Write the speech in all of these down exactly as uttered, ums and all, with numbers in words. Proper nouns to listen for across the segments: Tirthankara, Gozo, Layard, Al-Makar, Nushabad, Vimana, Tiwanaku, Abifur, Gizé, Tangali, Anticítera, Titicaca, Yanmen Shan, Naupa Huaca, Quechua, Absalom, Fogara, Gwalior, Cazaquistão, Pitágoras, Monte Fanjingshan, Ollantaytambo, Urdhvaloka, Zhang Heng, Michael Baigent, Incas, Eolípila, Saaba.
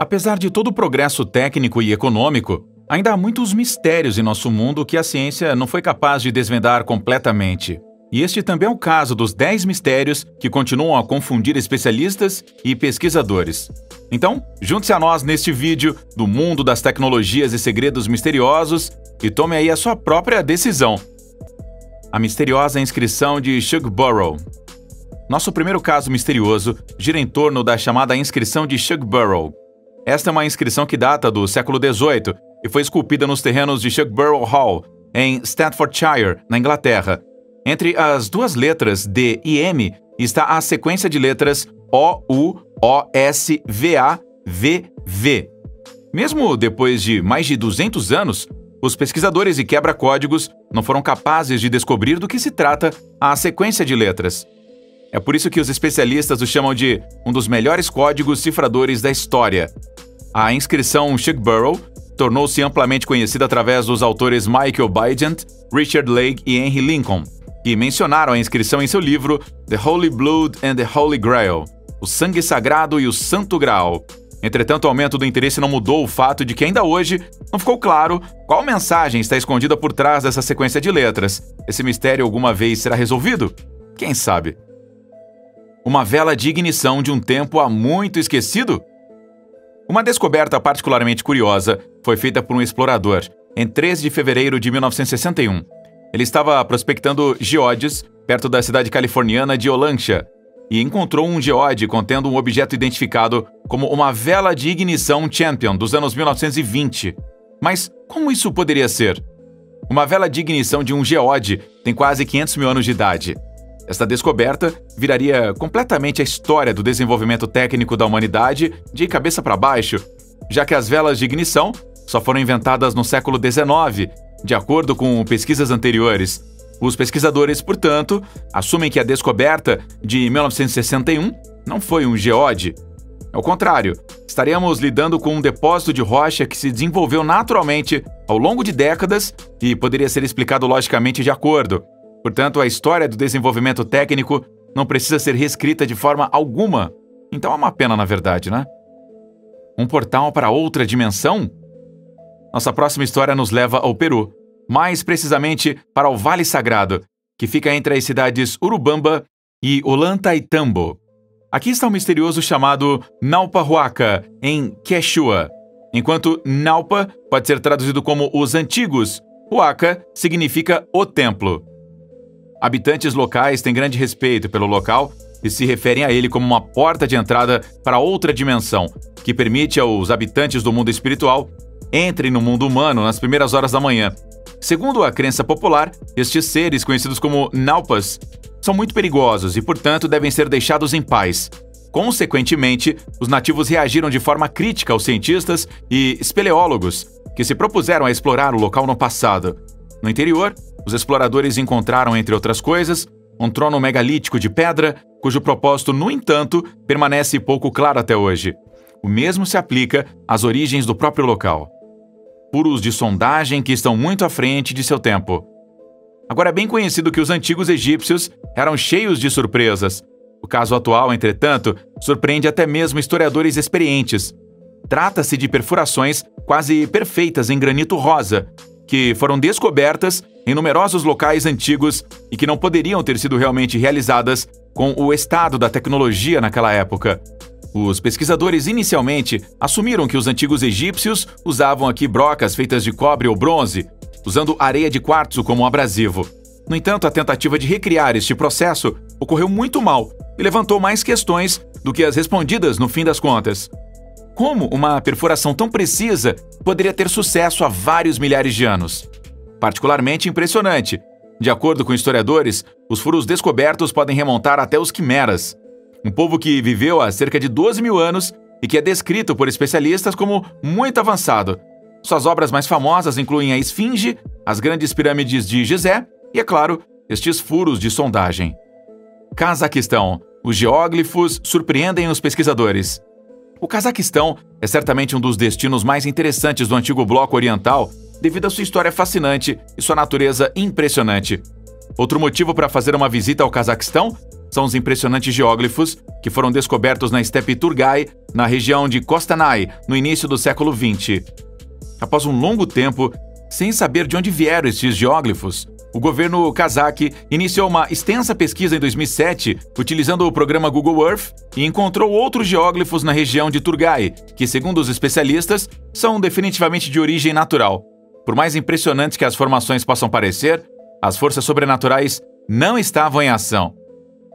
Apesar de todo o progresso técnico e econômico, ainda há muitos mistérios em nosso mundo que a ciência não foi capaz de desvendar completamente. E este também é o caso dos dez mistérios que continuam a confundir especialistas e pesquisadores. Então, junte-se a nós neste vídeo do mundo das tecnologias e segredos misteriosos e tome aí a sua própria decisão. A misteriosa inscrição de Shugborough. Nosso primeiro caso misterioso gira em torno da chamada inscrição de Shugborough. Esta é uma inscrição que data do século dezoito e foi esculpida nos terrenos de Shugborough Hall, em Staffordshire, na Inglaterra. Entre as duas letras D e M está a sequência de letras O, U, O, S, V, A, V, V. Mesmo depois de mais de duzentos anos, os pesquisadores e quebra-códigos não foram capazes de descobrir do que se trata a sequência de letras. É por isso que os especialistas o chamam de um dos melhores códigos cifradores da história. A inscrição Shugborough tornou-se amplamente conhecida através dos autores Michael Baigent, Richard Lake e Henry Lincoln, que mencionaram a inscrição em seu livro The Holy Blood and the Holy Grail, O Sangue Sagrado e o Santo Graal. Entretanto, o aumento do interesse não mudou o fato de que ainda hoje não ficou claro qual mensagem está escondida por trás dessa sequência de letras. Esse mistério alguma vez será resolvido? Quem sabe? Uma vela de ignição de um tempo há muito esquecido? Uma descoberta particularmente curiosa foi feita por um explorador em três de fevereiro de mil novecentos e sessenta e um. Ele estava prospectando geodes perto da cidade californiana de Olancha e encontrou um geode contendo um objeto identificado como uma vela de ignição Champion dos anos mil novecentos e vinte. Mas como isso poderia ser? Uma vela de ignição de um geode tem quase quinhentos mil anos de idade. Esta descoberta viraria completamente a história do desenvolvimento técnico da humanidade de cabeça para baixo, já que as velas de ignição só foram inventadas no século dezenove, de acordo com pesquisas anteriores. Os pesquisadores, portanto, assumem que a descoberta de mil novecentos e sessenta e um não foi um geode. Ao contrário, estaríamos lidando com um depósito de rocha que se desenvolveu naturalmente ao longo de décadas e poderia ser explicado logicamente de acordo. Portanto, a história do desenvolvimento técnico não precisa ser reescrita de forma alguma. Então é uma pena, na verdade, né? Um portal para outra dimensão? Nossa próxima história nos leva ao Peru, mais precisamente para o Vale Sagrado, que fica entre as cidades Urubamba e Ollantaytambo. Aqui está um misterioso chamado Naupa Huaca, em Quechua. Enquanto Naupa pode ser traduzido como os antigos, Huaca significa o templo. Habitantes locais têm grande respeito pelo local e se referem a ele como uma porta de entrada para outra dimensão, que permite aos habitantes do mundo espiritual entrem no mundo humano nas primeiras horas da manhã. Segundo a crença popular, estes seres, conhecidos como Naupas, são muito perigosos e, portanto, devem ser deixados em paz. Consequentemente, os nativos reagiram de forma crítica aos cientistas e espeleólogos, que se propuseram a explorar o local no passado. No interior, os exploradores encontraram, entre outras coisas, um trono megalítico de pedra, cujo propósito, no entanto, permanece pouco claro até hoje. O mesmo se aplica às origens do próprio local. Furos de sondagem que estão muito à frente de seu tempo. Agora é bem conhecido que os antigos egípcios eram cheios de surpresas. O caso atual, entretanto, surpreende até mesmo historiadores experientes. Trata-se de perfurações quase perfeitas em granito rosa, que foram descobertas em numerosos locais antigos e que não poderiam ter sido realmente realizadas com o estado da tecnologia naquela época. Os pesquisadores inicialmente assumiram que os antigos egípcios usavam aqui brocas feitas de cobre ou bronze, usando areia de quartzo como abrasivo. No entanto, a tentativa de recriar este processo ocorreu muito mal e levantou mais questões do que as respondidas no fim das contas. Como uma perfuração tão precisa poderia ter sucesso há vários milhares de anos? Particularmente impressionante. De acordo com historiadores, os furos descobertos podem remontar até os quimeras, um povo que viveu há cerca de doze mil anos e que é descrito por especialistas como muito avançado. Suas obras mais famosas incluem a Esfinge, as grandes pirâmides de Gizé e, é claro, estes furos de sondagem. Cazaquistão. Os geóglifos surpreendem os pesquisadores. O Cazaquistão é certamente um dos destinos mais interessantes do antigo bloco oriental devido à sua história fascinante e sua natureza impressionante. Outro motivo para fazer uma visita ao Cazaquistão são os impressionantes geóglifos que foram descobertos na Estepe Turgai, na região de Kostanay, no início do século vinte. Após um longo tempo, sem saber de onde vieram estes geóglifos, o governo cazaque iniciou uma extensa pesquisa em dois mil e sete, utilizando o programa Google Earth, e encontrou outros geóglifos na região de Turgai, que, segundo os especialistas, são definitivamente de origem natural. Por mais impressionantes que as formações possam parecer, as forças sobrenaturais não estavam em ação.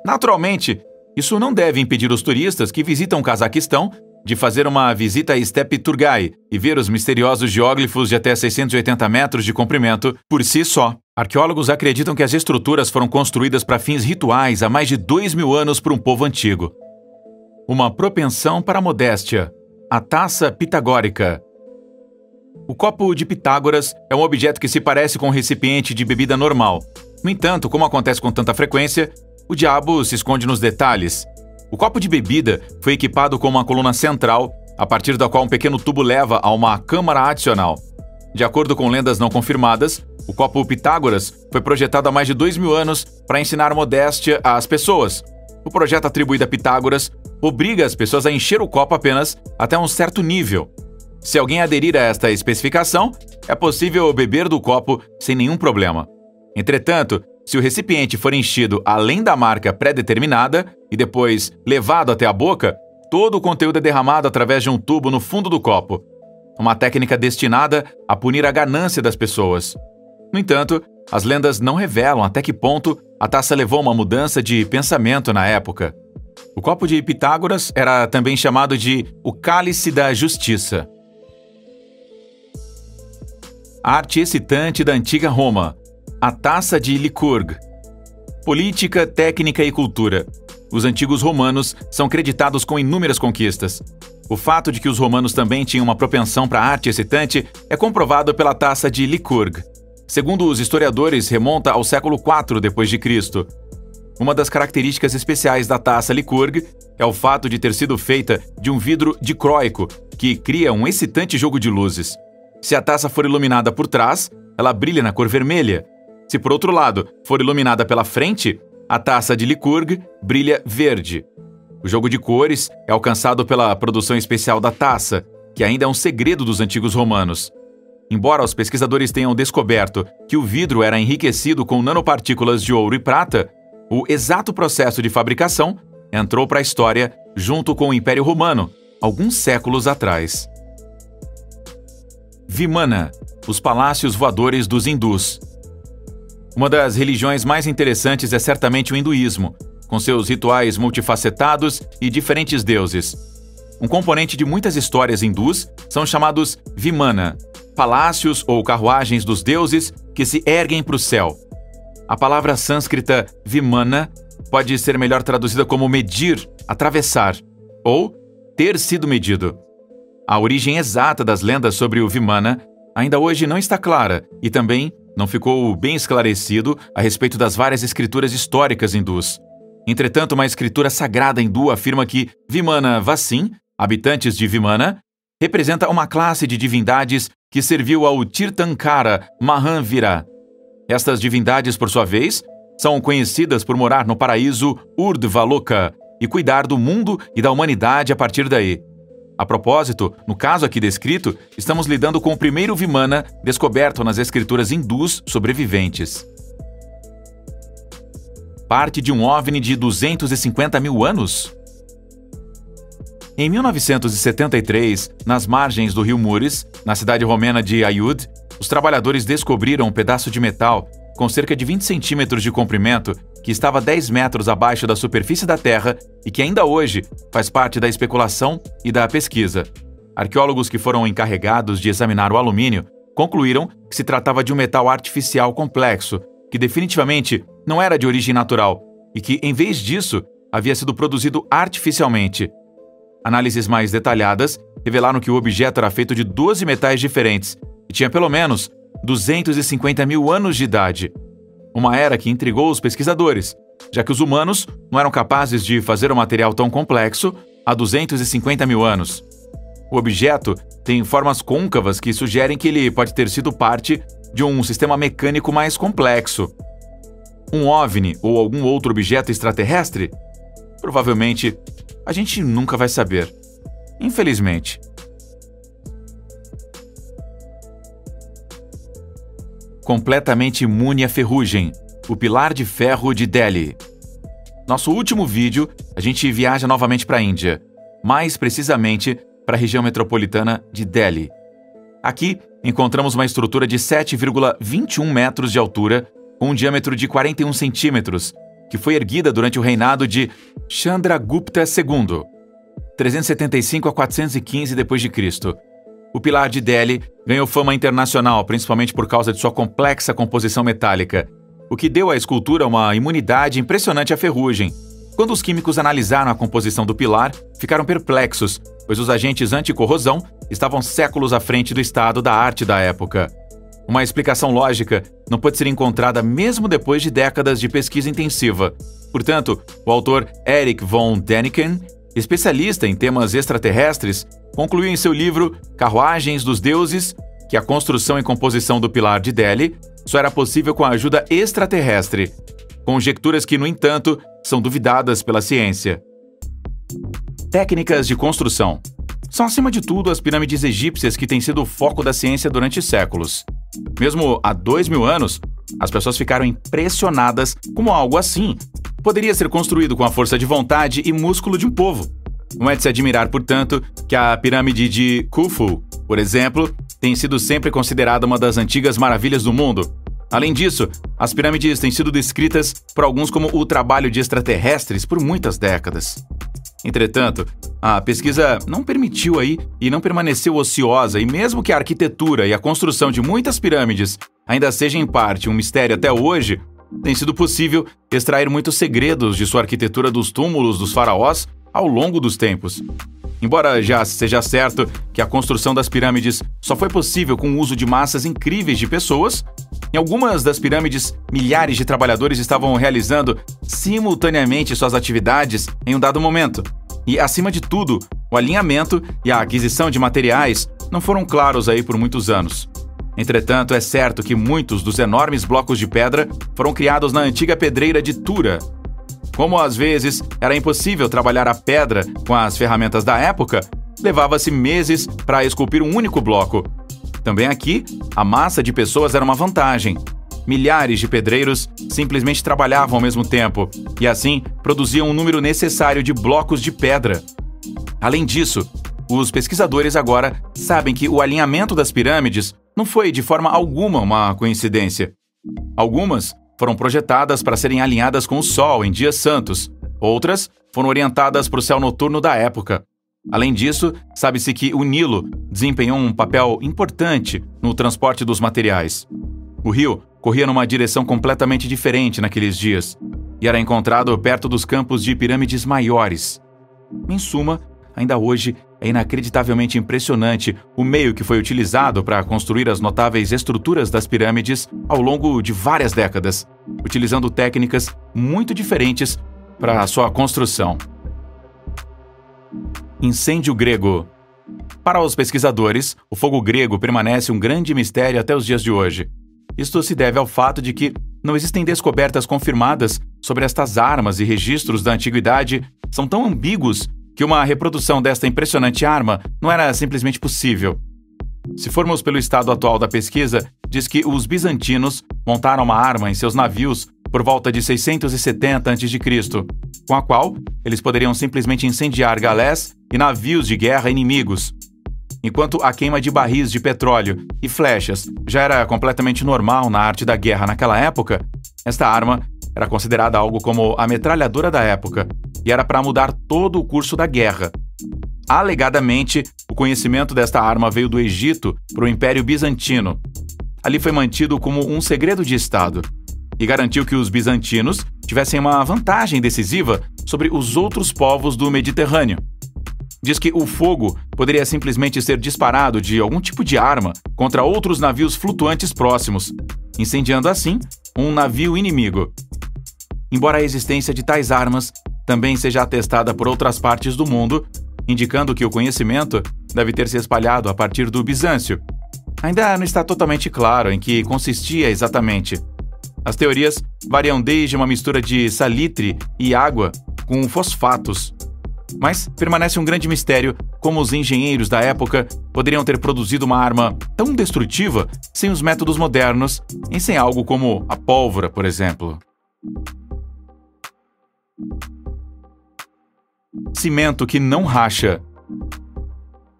Naturalmente, isso não deve impedir os turistas que visitam o Cazaquistão de fazer uma visita à Estepe Turgai e ver os misteriosos geóglifos de até seiscentos e oitenta metros de comprimento por si só. Arqueólogos acreditam que as estruturas foram construídas para fins rituais há mais de dois mil anos por um povo antigo. Uma propensão para a modéstia. A taça pitagórica. O copo de Pitágoras é um objeto que se parece com um recipiente de bebida normal. No entanto, como acontece com tanta frequência, o diabo se esconde nos detalhes. O copo de bebida foi equipado com uma coluna central, a partir da qual um pequeno tubo leva a uma câmara adicional. De acordo com lendas não confirmadas, o copo Pitágoras foi projetado há mais de dois mil anos para ensinar modéstia às pessoas. O projeto atribuído a Pitágoras obriga as pessoas a encher o copo apenas até um certo nível. Se alguém aderir a esta especificação, é possível beber do copo sem nenhum problema. Entretanto, se o recipiente for enchido além da marca pré-determinada e depois levado até a boca, todo o conteúdo é derramado através de um tubo no fundo do copo, uma técnica destinada a punir a ganância das pessoas. No entanto, as lendas não revelam até que ponto a taça levou a uma mudança de pensamento na época. O copo de Pitágoras era também chamado de o cálice da justiça. A arte excitante da antiga Roma, a Taça de Licurgo. Política, técnica e cultura. Os antigos romanos são creditados com inúmeras conquistas. O fato de que os romanos também tinham uma propensão para a arte excitante é comprovado pela Taça de Licurgo. Segundo os historiadores, remonta ao século quatro depois de Cristo Uma das características especiais da Taça Licurgo é o fato de ter sido feita de um vidro dicróico, que cria um excitante jogo de luzes. Se a taça for iluminada por trás, ela brilha na cor vermelha. Se, por outro lado, for iluminada pela frente, a Taça de Licurgo brilha verde. O jogo de cores é alcançado pela produção especial da taça, que ainda é um segredo dos antigos romanos. Embora os pesquisadores tenham descoberto que o vidro era enriquecido com nanopartículas de ouro e prata, o exato processo de fabricação entrou para a história junto com o Império Romano, alguns séculos atrás. Vimana, os palácios voadores dos hindus. Uma das religiões mais interessantes é certamente o hinduísmo, com seus rituais multifacetados e diferentes deuses. Um componente de muitas histórias hindus são chamados Vimana, palácios ou carruagens dos deuses que se erguem para o céu. A palavra sânscrita Vimana pode ser melhor traduzida como medir, atravessar, ou ter sido medido. A origem exata das lendas sobre o Vimana ainda hoje não está clara e também não ficou bem esclarecido a respeito das várias escrituras históricas hindus. Entretanto, uma escritura sagrada hindu afirma que Vimana Vassin, habitantes de Vimana, representa uma classe de divindades que serviu ao Tirthankara Mahanvira. Estas divindades, por sua vez, são conhecidas por morar no paraíso Urdhvaloka e cuidar do mundo e da humanidade a partir daí. A propósito, no caso aqui descrito, estamos lidando com o primeiro Vimana descoberto nas escrituras hindus sobreviventes. Parte de um OVNI de duzentos e cinquenta mil anos? Em mil novecentos e setenta e três, nas margens do rio Muris, na cidade romena de Aiud, os trabalhadores descobriram um pedaço de metal com cerca de vinte centímetros de comprimento que estava dez metros abaixo da superfície da Terra e que ainda hoje faz parte da especulação e da pesquisa. Arqueólogos que foram encarregados de examinar o alumínio concluíram que se tratava de um metal artificial complexo, que definitivamente não era de origem natural e que, em vez disso, havia sido produzido artificialmente. Análises mais detalhadas revelaram que o objeto era feito de doze metais diferentes e tinha pelo menos duzentos e cinquenta mil anos de idade. Uma era que intrigou os pesquisadores, já que os humanos não eram capazes de fazer um material tão complexo há duzentos e cinquenta mil anos. O objeto tem formas côncavas que sugerem que ele pode ter sido parte de um sistema mecânico mais complexo. Um OVNI ou algum outro objeto extraterrestre? Provavelmente, a gente nunca vai saber. Infelizmente. Completamente imune à ferrugem, o Pilar de Ferro de Delhi. Nosso último vídeo, a gente viaja novamente para a Índia, mais precisamente para a região metropolitana de Delhi. Aqui, encontramos uma estrutura de sete vírgula vinte e um metros de altura, com um diâmetro de quarenta e um centímetros, que foi erguida durante o reinado de Chandragupta segundo, trezentos e setenta e cinco a quatrocentos e quinze depois de Cristo O Pilar de Delhi ganhou fama internacional, principalmente por causa de sua complexa composição metálica, o que deu à escultura uma imunidade impressionante à ferrugem. Quando os químicos analisaram a composição do pilar, ficaram perplexos, pois os agentes anticorrosão estavam séculos à frente do estado da arte da época. Uma explicação lógica não pôde ser encontrada mesmo depois de décadas de pesquisa intensiva. Portanto, o autor Erich von Däniken, especialista em temas extraterrestres, concluiu em seu livro Carruagens dos Deuses que a construção e composição do Pilar de Delhi só era possível com a ajuda extraterrestre, conjecturas que, no entanto, são duvidadas pela ciência. Técnicas de construção são, acima de tudo, as pirâmides egípcias que têm sido o foco da ciência durante séculos. Mesmo há dois mil anos, as pessoas ficaram impressionadas como algo assim poderia ser construído com a força de vontade e músculo de um povo. Não é de se admirar, portanto, que a pirâmide de Khufu, por exemplo, tem sido sempre considerada uma das antigas maravilhas do mundo. Além disso, as pirâmides têm sido descritas por alguns como o trabalho de extraterrestres por muitas décadas. Entretanto, a pesquisa não permitiu aí e não permaneceu ociosa, e mesmo que a arquitetura e a construção de muitas pirâmides ainda seja em parte um mistério até hoje, tem sido possível extrair muitos segredos de sua arquitetura dos túmulos dos faraós ao longo dos tempos. Embora já seja certo que a construção das pirâmides só foi possível com o uso de massas incríveis de pessoas, em algumas das pirâmides, milhares de trabalhadores estavam realizando simultaneamente suas atividades em um dado momento. E, acima de tudo, o alinhamento e a aquisição de materiais não foram claros aí por muitos anos. Entretanto, é certo que muitos dos enormes blocos de pedra foram criados na antiga pedreira de Tura. Como às vezes era impossível trabalhar a pedra com as ferramentas da época, levava-se meses para esculpir um único bloco. Também aqui, a massa de pessoas era uma vantagem. Milhares de pedreiros simplesmente trabalhavam ao mesmo tempo e assim produziam um número necessário de blocos de pedra. Além disso, os pesquisadores agora sabem que o alinhamento das pirâmides não foi de forma alguma uma coincidência. Algumas foram projetadas para serem alinhadas com o Sol em dias santos. Outras foram orientadas para o céu noturno da época. Além disso, sabe-se que o Nilo desempenhou um papel importante no transporte dos materiais. O rio corria numa direção completamente diferente naqueles dias e era encontrado perto dos campos de pirâmides maiores. Em suma, ainda hoje é inacreditavelmente impressionante o meio que foi utilizado para construir as notáveis estruturas das pirâmides ao longo de várias décadas, utilizando técnicas muito diferentes para a sua construção. Incêndio grego. Para os pesquisadores, o fogo grego permanece um grande mistério até os dias de hoje. Isto se deve ao fato de que não existem descobertas confirmadas sobre estas armas e registros da antiguidade são tão ambíguos que uma reprodução desta impressionante arma não era simplesmente possível. Se formos pelo estado atual da pesquisa, diz que os bizantinos montaram uma arma em seus navios por volta de seiscentos e setenta antes de Cristo, com a qual eles poderiam simplesmente incendiar galés e navios de guerra inimigos. Enquanto a queima de barris de petróleo e flechas já era completamente normal na arte da guerra naquela época, esta arma era considerada algo como a metralhadora da época, e era para mudar todo o curso da guerra. Alegadamente, o conhecimento desta arma veio do Egito para o Império Bizantino. Ali foi mantido como um segredo de Estado, e garantiu que os bizantinos tivessem uma vantagem decisiva sobre os outros povos do Mediterrâneo. Diz que o fogo poderia simplesmente ser disparado de algum tipo de arma contra outros navios flutuantes próximos, incendiando assim um navio inimigo. Embora a existência de tais armas também seja atestada por outras partes do mundo, indicando que o conhecimento deve ter se espalhado a partir do Bizâncio. Ainda não está totalmente claro em que consistia exatamente. As teorias variam desde uma mistura de salitre e água com fosfatos. Mas permanece um grande mistério como os engenheiros da época poderiam ter produzido uma arma tão destrutiva sem os métodos modernos e sem algo como a pólvora, por exemplo. Cimento que não racha.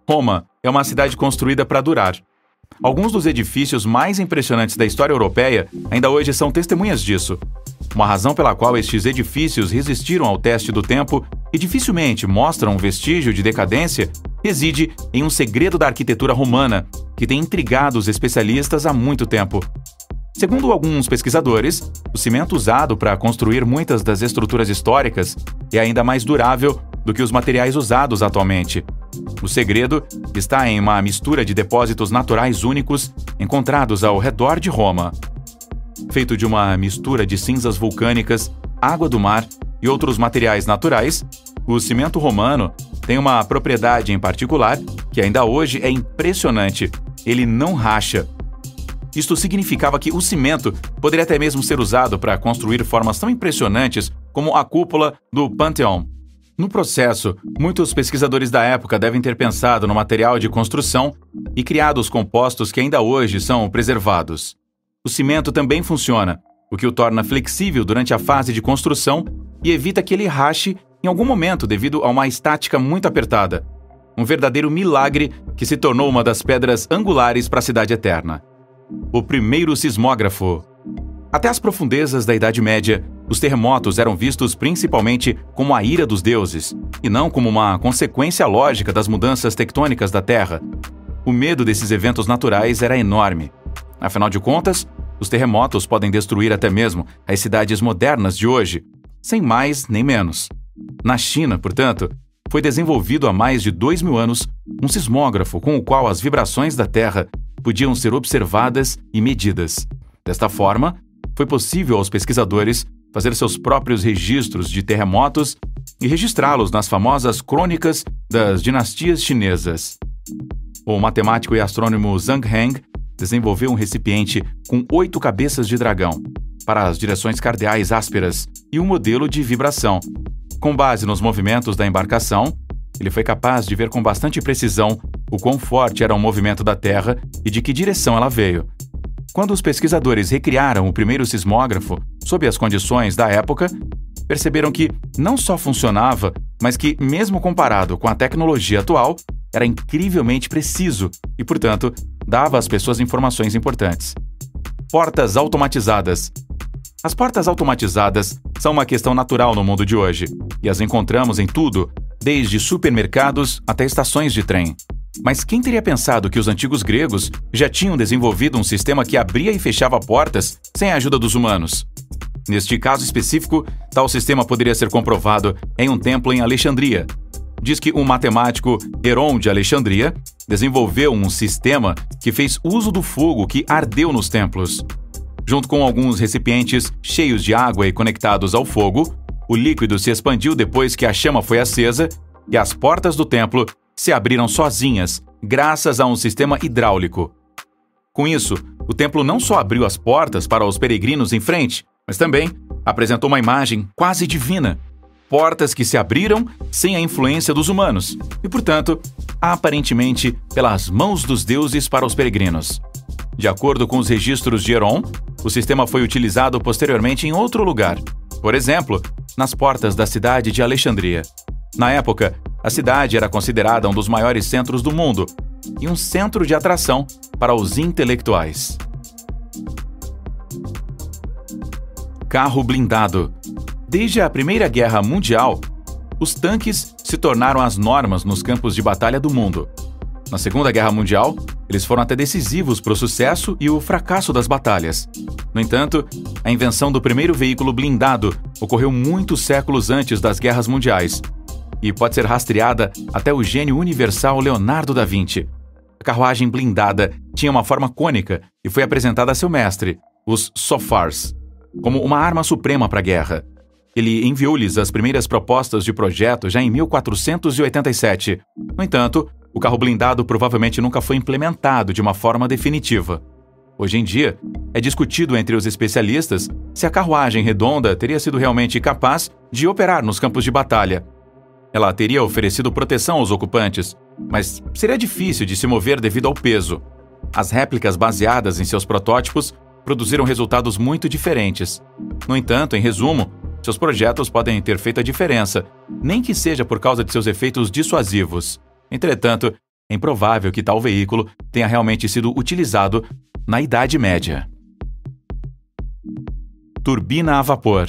Roma é uma cidade construída para durar. Alguns dos edifícios mais impressionantes da história europeia ainda hoje são testemunhas disso. Uma razão pela qual estes edifícios resistiram ao teste do tempo e dificilmente mostram um vestígio de decadência reside em um segredo da arquitetura romana que tem intrigado os especialistas há muito tempo. Segundo alguns pesquisadores, o cimento usado para construir muitas das estruturas históricas é ainda mais durável do que os materiais usados atualmente. O segredo está em uma mistura de depósitos naturais únicos encontrados ao redor de Roma. Feito de uma mistura de cinzas vulcânicas, água do mar e outros materiais naturais, o cimento romano tem uma propriedade em particular que ainda hoje é impressionante: ele não racha. Isto significava que o cimento poderia até mesmo ser usado para construir formas tão impressionantes como a cúpula do Panteão. No processo, muitos pesquisadores da época devem ter pensado no material de construção e criado os compostos que ainda hoje são preservados. O cimento também funciona, o que o torna flexível durante a fase de construção e evita que ele rache em algum momento devido a uma estática muito apertada. Um verdadeiro milagre que se tornou uma das pedras angulares para a Cidade Eterna. O primeiro sismógrafo. Até as profundezas da Idade Média, os terremotos eram vistos principalmente como a ira dos deuses, e não como uma consequência lógica das mudanças tectônicas da Terra. O medo desses eventos naturais era enorme. Afinal de contas, os terremotos podem destruir até mesmo as cidades modernas de hoje, sem mais nem menos. Na China, portanto, foi desenvolvido há mais de dois mil anos um sismógrafo com o qual as vibrações da Terra podiam ser observadas e medidas. Desta forma, foi possível aos pesquisadores fazer seus próprios registros de terremotos e registrá-los nas famosas crônicas das dinastias chinesas. O matemático e astrônomo Zhang Heng desenvolveu um recipiente com oito cabeças de dragão para as direções cardeais ásperas e um modelo de vibração. Com base nos movimentos da embarcação, ele foi capaz de ver com bastante precisão o quão forte era o movimento da Terra e de que direção ela veio. Quando os pesquisadores recriaram o primeiro sismógrafo sob as condições da época, perceberam que não só funcionava, mas que, mesmo comparado com a tecnologia atual, era incrivelmente preciso e, portanto, dava às pessoas informações importantes. Portas automatizadas. As portas automatizadas são uma questão natural no mundo de hoje, e as encontramos em tudo, desde supermercados até estações de trem. Mas quem teria pensado que os antigos gregos já tinham desenvolvido um sistema que abria e fechava portas sem a ajuda dos humanos? Neste caso específico, tal sistema poderia ser comprovado em um templo em Alexandria. Diz que um matemático, Heron de Alexandria, desenvolveu um sistema que fez uso do fogo que ardeu nos templos. Junto com alguns recipientes cheios de água e conectados ao fogo, o líquido se expandiu depois que a chama foi acesa e as portas do templo se abriram sozinhas, graças a um sistema hidráulico. Com isso, o templo não só abriu as portas para os peregrinos em frente, mas também apresentou uma imagem quase divina. Portas que se abriram sem a influência dos humanos e, portanto, aparentemente pelas mãos dos deuses para os peregrinos. De acordo com os registros de Heron, o sistema foi utilizado posteriormente em outro lugar, por exemplo, nas portas da cidade de Alexandria. Na época, a cidade era considerada um dos maiores centros do mundo e um centro de atração para os intelectuais. Carro blindado. Desde a Primeira Guerra Mundial, os tanques se tornaram as normas nos campos de batalha do mundo. Na Segunda Guerra Mundial, eles foram até decisivos para o sucesso e o fracasso das batalhas. No entanto, a invenção do primeiro veículo blindado ocorreu muitos séculos antes das guerras mundiais, e pode ser rastreada até o gênio universal Leonardo da Vinci. A carruagem blindada tinha uma forma cônica e foi apresentada a seu mestre, os Sofars, como uma arma suprema para a guerra. Ele enviou-lhes as primeiras propostas de projeto já em mil quatrocentos e oitenta e sete. No entanto, o carro blindado provavelmente nunca foi implementado de uma forma definitiva. Hoje em dia, é discutido entre os especialistas se a carruagem redonda teria sido realmente capaz de operar nos campos de batalha. Ela teria oferecido proteção aos ocupantes, mas seria difícil de se mover devido ao peso. As réplicas baseadas em seus protótipos produziram resultados muito diferentes. No entanto, em resumo, seus projetos podem ter feito a diferença, nem que seja por causa de seus efeitos dissuasivos. Entretanto, é improvável que tal veículo tenha realmente sido utilizado na Idade Média. Turbina a vapor.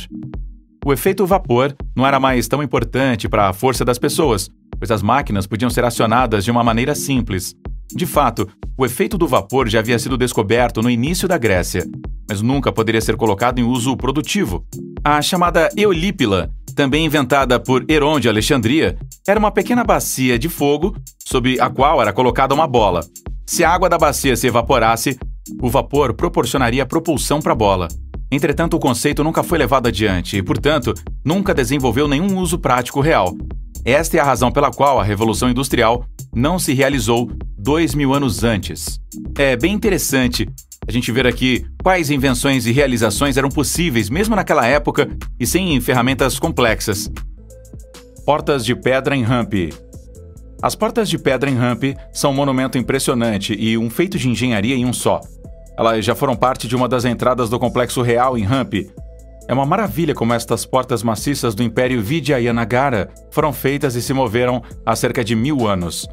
O efeito vapor não era mais tão importante para a força das pessoas, pois as máquinas podiam ser acionadas de uma maneira simples. De fato, o efeito do vapor já havia sido descoberto no início da Grécia, mas nunca poderia ser colocado em uso produtivo. A chamada eolípila, também inventada por Heron de Alexandria, era uma pequena bacia de fogo sobre a qual era colocada uma bola. Se a água da bacia se evaporasse, o vapor proporcionaria propulsão para a bola. Entretanto, o conceito nunca foi levado adiante e, portanto, nunca desenvolveu nenhum uso prático real. Esta é a razão pela qual a Revolução Industrial não se realizou dois mil anos antes. É bem interessante a gente ver aqui quais invenções e realizações eram possíveis mesmo naquela época e sem ferramentas complexas. Portas de pedra em Hampi. As portas de pedra em Hampi são um monumento impressionante e um feito de engenharia em um só. Elas já foram parte de uma das entradas do Complexo Real em Hampi. É uma maravilha como estas portas maciças do Império Vijayanagara foram feitas e se moveram há cerca de mil anos.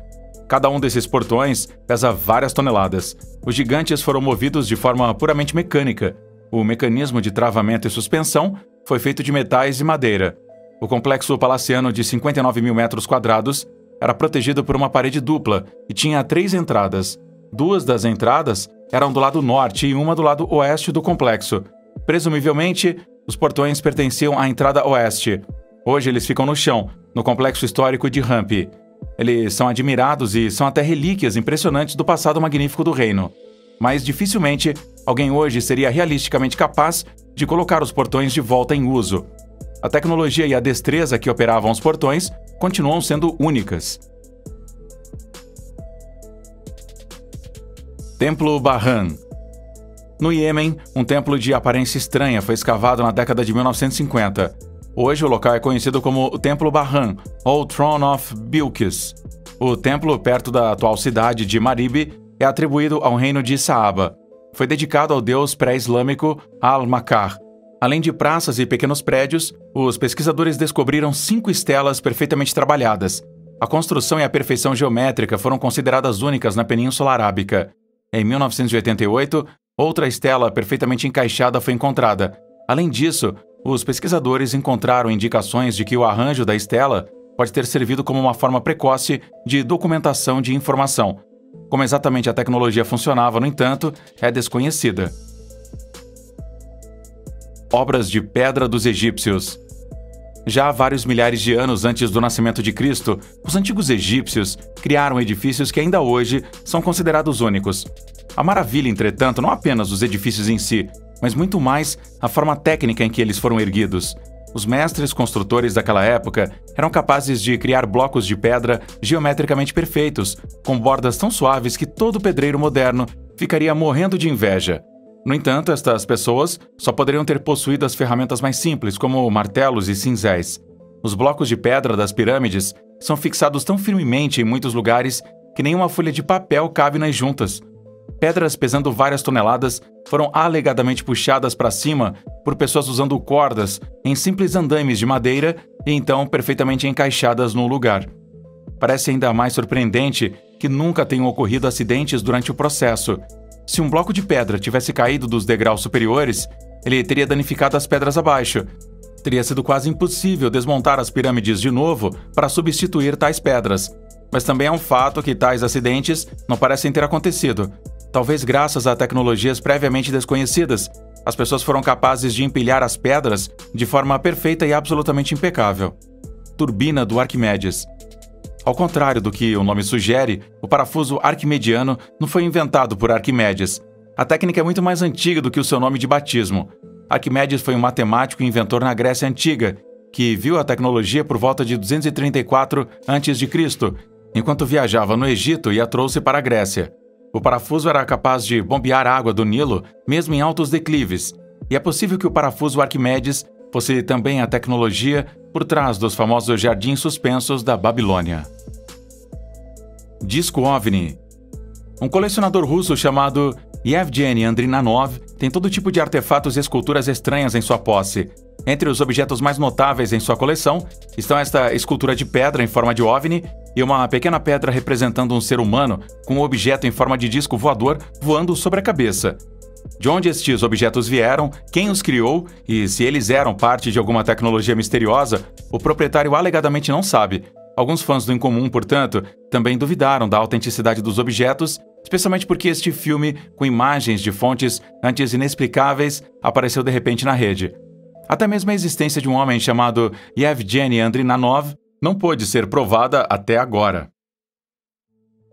Cada um desses portões pesa várias toneladas. Os gigantes foram movidos de forma puramente mecânica. O mecanismo de travamento e suspensão foi feito de metais e madeira. O complexo palaciano de cinquenta e nove mil metros quadrados era protegido por uma parede dupla e tinha três entradas. Duas das entradas eram do lado norte e uma do lado oeste do complexo. Presumivelmente, os portões pertenciam à entrada oeste. Hoje eles ficam no chão, no complexo histórico de Hampi. Eles são admirados e são até relíquias impressionantes do passado magnífico do reino. Mas dificilmente alguém hoje seria realisticamente capaz de colocar os portões de volta em uso. A tecnologia e a destreza que operavam os portões continuam sendo únicas. Templo Bahran. No Iêmen, um templo de aparência estranha foi escavado na década de mil novecentos e cinquenta. Hoje o local é conhecido como o Templo Bahran, ou Throne of Bilkis. O templo, perto da atual cidade de Maribe, é atribuído ao reino de Saaba. Foi dedicado ao deus pré-islâmico Al-Makar. Além de praças e pequenos prédios, os pesquisadores descobriram cinco estelas perfeitamente trabalhadas. A construção e a perfeição geométrica foram consideradas únicas na Península Arábica. Em mil novecentos e oitenta e oito, outra estela perfeitamente encaixada foi encontrada. Além disso, os pesquisadores encontraram indicações de que o arranjo da estela pode ter servido como uma forma precoce de documentação de informação. Como exatamente a tecnologia funcionava, no entanto, é desconhecida. Obras de pedra dos egípcios. Já há vários milhares de anos antes do nascimento de Cristo, os antigos egípcios criaram edifícios que ainda hoje são considerados únicos. A maravilha, entretanto, não apenas os edifícios em si, mas muito mais a forma técnica em que eles foram erguidos. Os mestres construtores daquela época eram capazes de criar blocos de pedra geometricamente perfeitos, com bordas tão suaves que todo pedreiro moderno ficaria morrendo de inveja. No entanto, estas pessoas só poderiam ter possuído as ferramentas mais simples, como martelos e cinzéis. Os blocos de pedra das pirâmides são fixados tão firmemente em muitos lugares que nenhuma folha de papel cabe nas juntas. Pedras pesando várias toneladas foram alegadamente puxadas para cima por pessoas usando cordas em simples andaimes de madeira e então perfeitamente encaixadas no lugar. Parece ainda mais surpreendente que nunca tenham ocorrido acidentes durante o processo. Se um bloco de pedra tivesse caído dos degraus superiores, ele teria danificado as pedras abaixo. Teria sido quase impossível desmontar as pirâmides de novo para substituir tais pedras. Mas também é um fato que tais acidentes não parecem ter acontecido. Talvez graças a tecnologias previamente desconhecidas, as pessoas foram capazes de empilhar as pedras de forma perfeita e absolutamente impecável. Turbina do Arquimedes. Ao contrário do que o nome sugere, o parafuso arquimediano não foi inventado por Arquimedes. A técnica é muito mais antiga do que o seu nome de batismo. Arquimedes foi um matemático e inventor na Grécia Antiga, que viu a tecnologia por volta de duzentos e trinta e quatro antes de Cristo, enquanto viajava no Egito e a trouxe para a Grécia. O parafuso era capaz de bombear a água do Nilo, mesmo em altos declives, e é possível que o parafuso Arquimedes fosse também a tecnologia por trás dos famosos jardins suspensos da Babilônia. Disco OVNI. Um colecionador russo chamado Yevgeny Andrinanov tem todo tipo de artefatos e esculturas estranhas em sua posse. Entre os objetos mais notáveis em sua coleção estão esta escultura de pedra em forma de OVNI e uma pequena pedra representando um ser humano com um objeto em forma de disco voador voando sobre a cabeça. De onde estes objetos vieram, quem os criou e se eles eram parte de alguma tecnologia misteriosa, o proprietário alegadamente não sabe. Alguns fãs do Incomum, portanto, também duvidaram da autenticidade dos objetos, especialmente porque este filme, com imagens de fontes antes inexplicáveis, apareceu de repente na rede. Até mesmo a existência de um homem chamado Yevgeny Andrinanov não pôde ser provada até agora.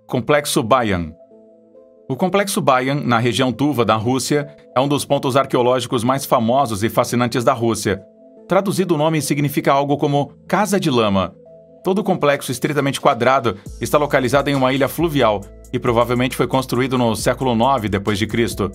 Complexo Bayan. O Complexo Bayan, na região Tuva da Rússia, é um dos pontos arqueológicos mais famosos e fascinantes da Rússia. Traduzido, o nome significa algo como Casa de Lama. Todo o complexo estritamente quadrado está localizado em uma ilha fluvial e provavelmente foi construído no século nove depois de Cristo.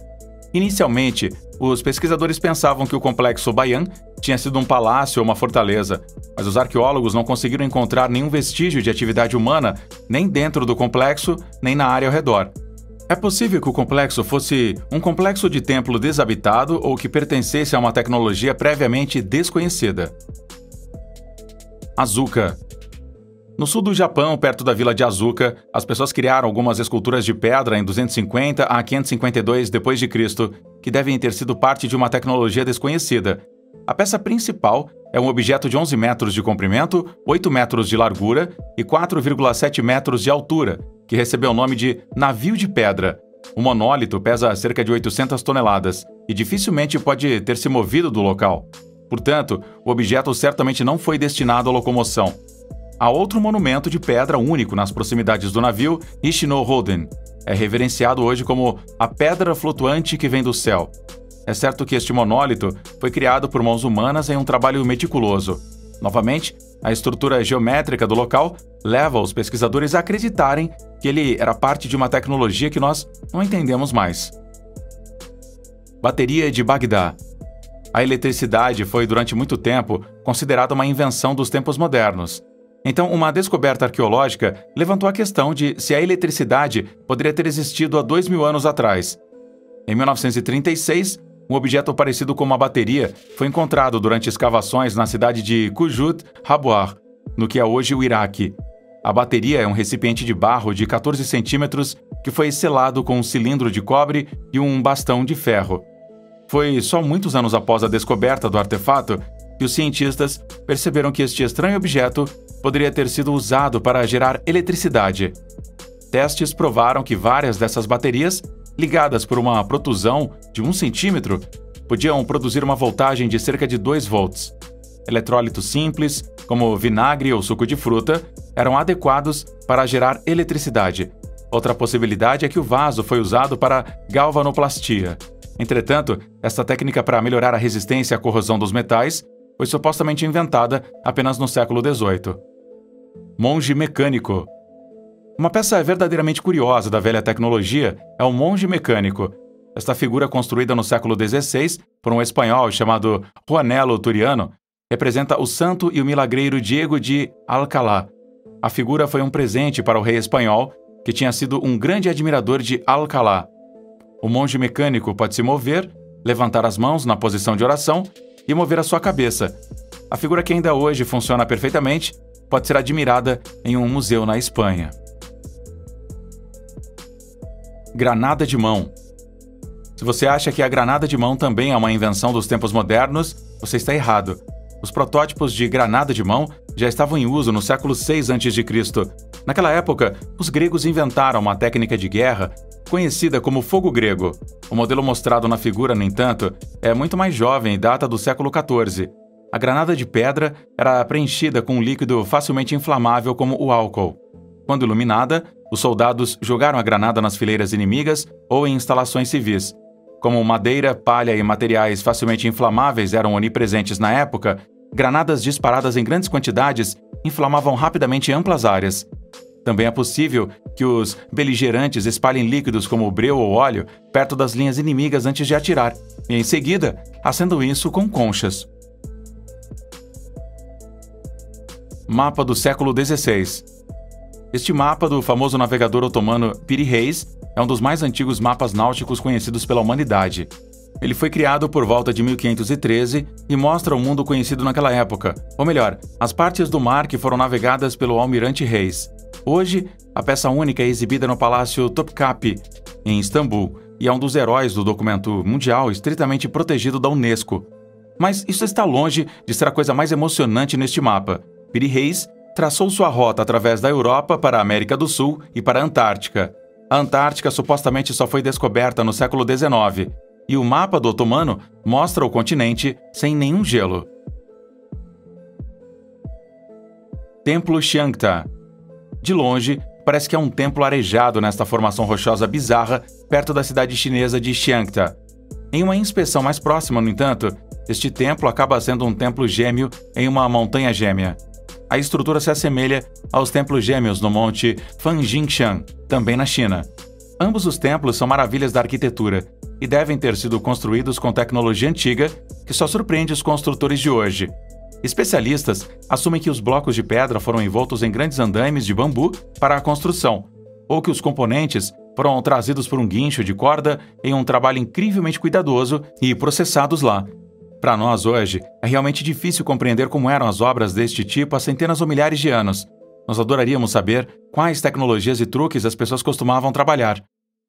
Inicialmente, os pesquisadores pensavam que o Complexo Bayan tinha sido um palácio ou uma fortaleza, mas os arqueólogos não conseguiram encontrar nenhum vestígio de atividade humana nem dentro do complexo, nem na área ao redor. É possível que o complexo fosse um complexo de templo desabitado ou que pertencesse a uma tecnologia previamente desconhecida. Azuka. No sul do Japão, perto da vila de Azuka, as pessoas criaram algumas esculturas de pedra em duzentos e cinquenta a quinhentos e cinquenta e dois depois de Cristo, que devem ter sido parte de uma tecnologia desconhecida. A peça principal é um objeto de onze metros de comprimento, oito metros de largura e quatro vírgula sete metros de altura, que recebeu o nome de navio de pedra. O monólito pesa cerca de oitocentas toneladas e dificilmente pode ter se movido do local. Portanto, o objeto certamente não foi destinado à locomoção. Há outro monumento de pedra único nas proximidades do navio, Ishino-Hoden. É reverenciado hoje como a pedra flutuante que vem do céu. É certo que este monólito foi criado por mãos humanas em um trabalho meticuloso. Novamente, a estrutura geométrica do local leva os pesquisadores a acreditarem que ele era parte de uma tecnologia que nós não entendemos mais. Bateria de Bagdá. A eletricidade foi, durante muito tempo, considerada uma invenção dos tempos modernos. Então, uma descoberta arqueológica levantou a questão de se a eletricidade poderia ter existido há dois mil anos atrás. Em mil novecentos e trinta e seis, um objeto parecido com uma bateria foi encontrado durante escavações na cidade de Qujut Habwar, no que é hoje o Iraque. A bateria é um recipiente de barro de quatorze centímetros que foi selado com um cilindro de cobre e um bastão de ferro. Foi só muitos anos após a descoberta do artefato que os cientistas perceberam que este estranho objeto poderia ter sido usado para gerar eletricidade. Testes provaram que várias dessas baterias, ligadas por uma protusão de um centímetro, podiam produzir uma voltagem de cerca de dois volts. Eletrólitos simples, como vinagre ou suco de fruta, eram adequados para gerar eletricidade. Outra possibilidade é que o vaso foi usado para galvanoplastia. Entretanto, esta técnica para melhorar a resistência à corrosão dos metais foi supostamente inventada apenas no século dezoito. Monge mecânico. Uma peça verdadeiramente curiosa da velha tecnologia é o monge mecânico. Esta figura, construída no século dezesseis por um espanhol chamado Juanelo Turiano, representa o santo e o milagreiro Diego de Alcalá. A figura foi um presente para o rei espanhol, que tinha sido um grande admirador de Alcalá. O monge mecânico pode se mover, levantar as mãos na posição de oração e mover a sua cabeça. A figura, que ainda hoje funciona perfeitamente, pode ser admirada em um museu na Espanha. Granada de mão. Se você acha que a granada de mão também é uma invenção dos tempos modernos, você está errado. Os protótipos de granada de mão já estavam em uso no século seis antes de Cristo Naquela época, os gregos inventaram uma técnica de guerra conhecida como Fogo Grego. O modelo mostrado na figura, no entanto, é muito mais jovem e data do século quatorze. A granada de pedra era preenchida com um líquido facilmente inflamável como o álcool. Quando iluminada, os soldados jogaram a granada nas fileiras inimigas ou em instalações civis. Como madeira, palha e materiais facilmente inflamáveis eram onipresentes na época, granadas disparadas em grandes quantidades inflamavam rapidamente amplas áreas. Também é possível que os beligerantes espalhem líquidos como breu ou óleo perto das linhas inimigas antes de atirar, e em seguida, acendam isso com conchas. Mapa do século dezesseis. Este mapa do famoso navegador otomano Piri Reis é um dos mais antigos mapas náuticos conhecidos pela humanidade. Ele foi criado por volta de mil quinhentos e treze e mostra o mundo conhecido naquela época, ou melhor, as partes do mar que foram navegadas pelo almirante Reis. Hoje, a peça única é exibida no Palácio Topkapi, em Istambul, e é um dos heróis do documento mundial estritamente protegido da Unesco. Mas isso está longe de ser a coisa mais emocionante neste mapa. Piri Reis traçou sua rota através da Europa para a América do Sul e para a Antártica. A Antártica supostamente só foi descoberta no século dezenove, e o mapa do otomano mostra o continente sem nenhum gelo. Templo Xiangta. De longe, parece que é um templo arejado nesta formação rochosa bizarra perto da cidade chinesa de Xiangta. Em uma inspeção mais próxima, no entanto, este templo acaba sendo um templo gêmeo em uma montanha gêmea. A estrutura se assemelha aos templos gêmeos no monte Fanjingshan, também na China. Ambos os templos são maravilhas da arquitetura e devem ter sido construídos com tecnologia antiga que só surpreende os construtores de hoje. Especialistas assumem que os blocos de pedra foram envoltos em grandes andaimes de bambu para a construção, ou que os componentes foram trazidos por um guincho de corda em um trabalho incrivelmente cuidadoso e processados lá. Para nós hoje, é realmente difícil compreender como eram as obras deste tipo há centenas ou milhares de anos. Nós adoraríamos saber quais tecnologias e truques as pessoas costumavam trabalhar.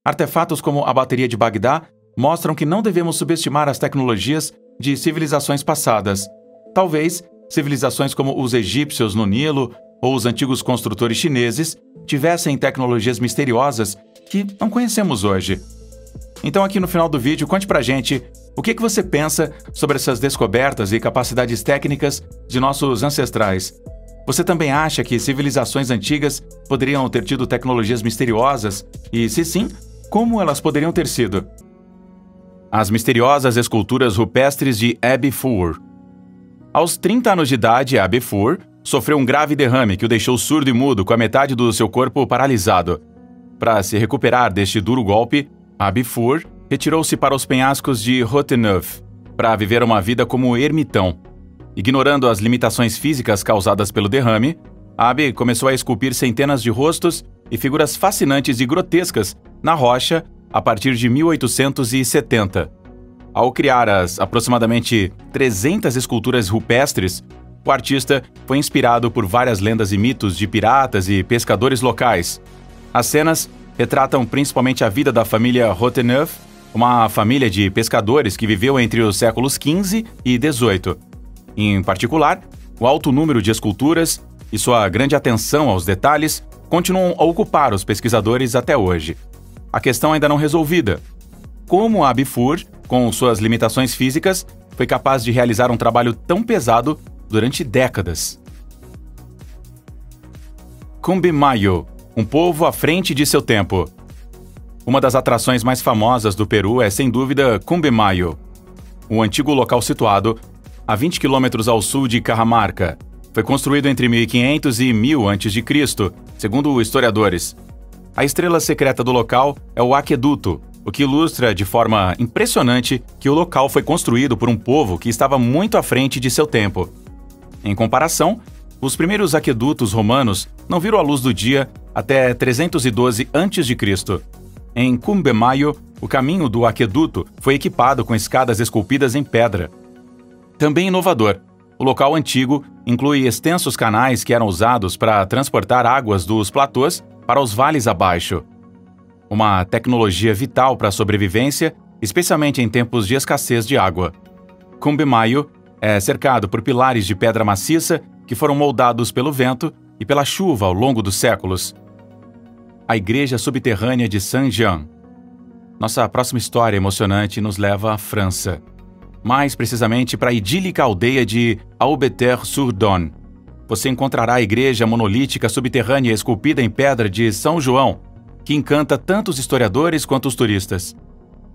Artefatos como a bateria de Bagdá mostram que não devemos subestimar as tecnologias de civilizações passadas. Talvez, civilizações como os egípcios no Nilo ou os antigos construtores chineses tivessem tecnologias misteriosas que não conhecemos hoje. Então aqui no final do vídeo, conte pra gente o que que você pensa sobre essas descobertas e capacidades técnicas de nossos ancestrais. Você também acha que civilizações antigas poderiam ter tido tecnologias misteriosas? E se sim, como elas poderiam ter sido? As misteriosas esculturas rupestres de Abifur. Aos trinta anos de idade, Abifur sofreu um grave derrame que o deixou surdo e mudo com a metade do seu corpo paralisado. Para se recuperar deste duro golpe, Abifur retirou-se para os penhascos de Rotteneuve para viver uma vida como ermitão. Ignorando as limitações físicas causadas pelo derrame, Abi começou a esculpir centenas de rostos e figuras fascinantes e grotescas na rocha a partir de mil oitocentos e setenta. Ao criar as aproximadamente trezentas esculturas rupestres, o artista foi inspirado por várias lendas e mitos de piratas e pescadores locais. As cenas retratam principalmente a vida da família Rotteneuve, uma família de pescadores que viveu entre os séculos quinze e dezoito. Em particular, o alto número de esculturas e sua grande atenção aos detalhes continuam a ocupar os pesquisadores até hoje. A questão ainda não resolvida. Como Abifur, com suas limitações físicas, foi capaz de realizar um trabalho tão pesado durante décadas. Cumbemayo, um povo à frente de seu tempo. Uma das atrações mais famosas do Peru é, sem dúvida, Cumbemayo, um antigo local situado a vinte quilômetros ao sul de Cajamarca. Foi construído entre mil e quinhentos e mil antes de Cristo, segundo historiadores. A estrela secreta do local é o aqueduto, o que ilustra de forma impressionante que o local foi construído por um povo que estava muito à frente de seu tempo. Em comparação, os primeiros aquedutos romanos não viram a luz do dia até trezentos e doze antes de Cristo. Em Cumbemayo, o caminho do aqueduto foi equipado com escadas esculpidas em pedra. Também inovador, o local antigo inclui extensos canais que eram usados para transportar águas dos platôs para os vales abaixo. Uma tecnologia vital para a sobrevivência, especialmente em tempos de escassez de água. Cumbemayo é cercado por pilares de pedra maciça que foram moldados pelo vento e pela chuva ao longo dos séculos. A Igreja Subterrânea de Saint-Jean. Nossa próxima história emocionante nos leva à França. Mais precisamente para a idílica aldeia de Aubeterre-sur-Donne. Você encontrará a igreja monolítica subterrânea esculpida em pedra de São João, que encanta tanto os historiadores quanto os turistas.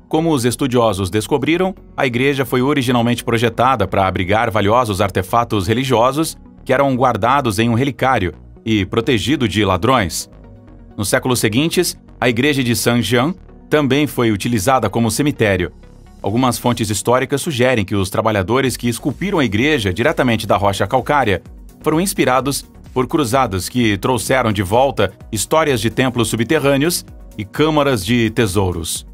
Como os estudiosos descobriram, a igreja foi originalmente projetada para abrigar valiosos artefatos religiosos que eram guardados em um relicário e protegido de ladrões. Nos séculos seguintes, a igreja de Saint-Jean também foi utilizada como cemitério. Algumas fontes históricas sugerem que os trabalhadores que esculpiram a igreja diretamente da rocha calcária foram inspirados por cruzadas que trouxeram de volta histórias de templos subterrâneos e câmaras de tesouros.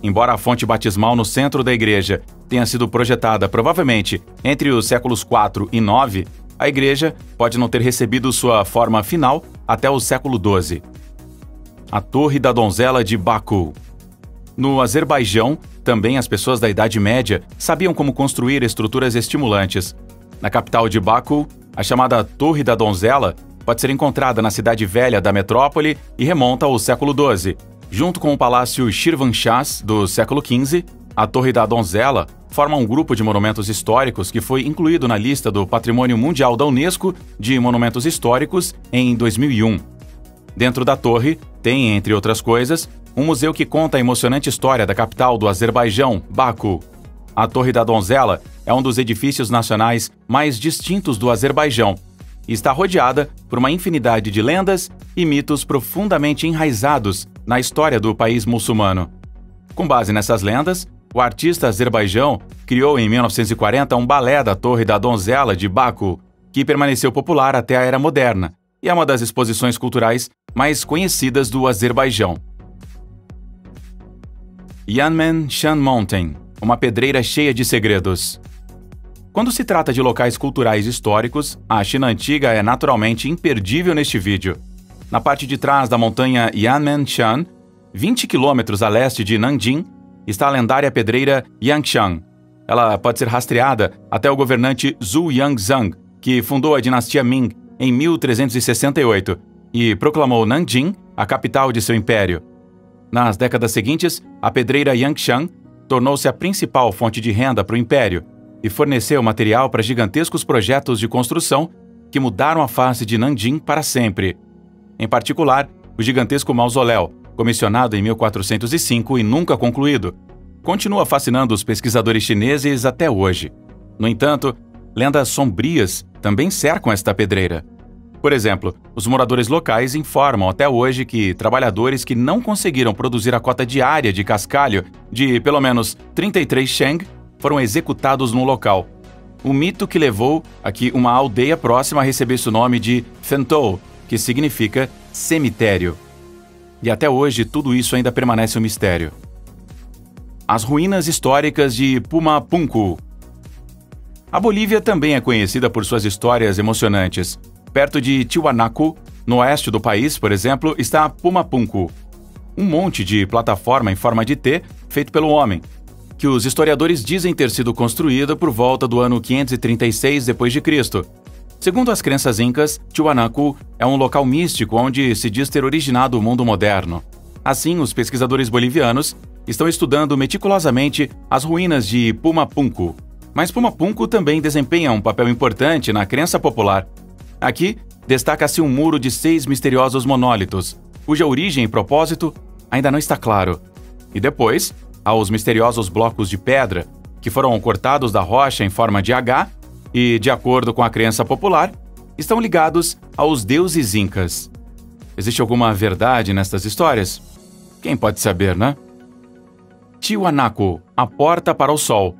Embora a fonte batismal no centro da igreja tenha sido projetada provavelmente entre os séculos quatro e nove, a igreja pode não ter recebido sua forma final até o século doze. A Torre da Donzela de Baku. No Azerbaijão, também as pessoas da Idade Média sabiam como construir estruturas estimulantes. Na capital de Baku, a chamada Torre da Donzela pode ser encontrada na cidade velha da metrópole e remonta ao século doze. Junto com o Palácio Shirvanshahs do século quinze, a Torre da Donzela forma um grupo de monumentos históricos que foi incluído na lista do Patrimônio Mundial da Unesco de Monumentos Históricos em dois mil e um. Dentro da torre tem, entre outras coisas, um museu que conta a emocionante história da capital do Azerbaijão, Baku. A Torre da Donzela é um dos edifícios nacionais mais distintos do Azerbaijão e está rodeada por uma infinidade de lendas e mitos profundamente enraizados na história do país muçulmano. Com base nessas lendas, o artista azerbaijão criou em mil novecentos e quarenta um balé da Torre da Donzela de Baku, que permaneceu popular até a Era Moderna e é uma das exposições culturais mais conhecidas do Azerbaijão. Yanmen Shan Mountain, uma pedreira cheia de segredos. Quando se trata de locais culturais históricos, a China antiga é naturalmente imperdível neste vídeo. Na parte de trás da montanha Yanmen Shan, vinte quilômetros a leste de Nanjing, está a lendária pedreira Yangshan. Ela pode ser rastreada até o governante Zhu Yangzhang, que fundou a dinastia Ming em mil trezentos e sessenta e oito e proclamou Nanjing a capital de seu império. Nas décadas seguintes, a pedreira Yangshan tornou-se a principal fonte de renda para o império e forneceu material para gigantescos projetos de construção que mudaram a face de Nanjing para sempre. Em particular, o gigantesco mausoléu, comissionado em mil quatrocentos e cinco e nunca concluído, continua fascinando os pesquisadores chineses até hoje. No entanto, lendas sombrias também cercam esta pedreira. Por exemplo, os moradores locais informam até hoje que trabalhadores que não conseguiram produzir a cota diária de cascalho de pelo menos trinta e três sheng foram executados no local. Um mito que levou a que uma aldeia próxima recebesse o nome de Fentou, que significa cemitério. E até hoje tudo isso ainda permanece um mistério. As ruínas históricas de Pumapunku. A Bolívia também é conhecida por suas histórias emocionantes. Perto de Tiwanaku, no oeste do país, por exemplo, está Pumapunku, um monte de plataforma em forma de T feito pelo homem, que os historiadores dizem ter sido construída por volta do ano quinhentos e trinta e seis depois de Cristo Segundo as crenças incas, Tiwanaku é um local místico onde se diz ter originado o mundo moderno. Assim, os pesquisadores bolivianos estão estudando meticulosamente as ruínas de Pumapunku. Mas Pumapunku também desempenha um papel importante na crença popular. Aqui, destaca-se um muro de seis misteriosos monólitos, cuja origem e propósito ainda não está claro. E depois, há os misteriosos blocos de pedra, que foram cortados da rocha em forma de H e, de acordo com a crença popular, estão ligados aos deuses incas. Existe alguma verdade nestas histórias? Quem pode saber, né? Tiwanaku, a porta para o sol.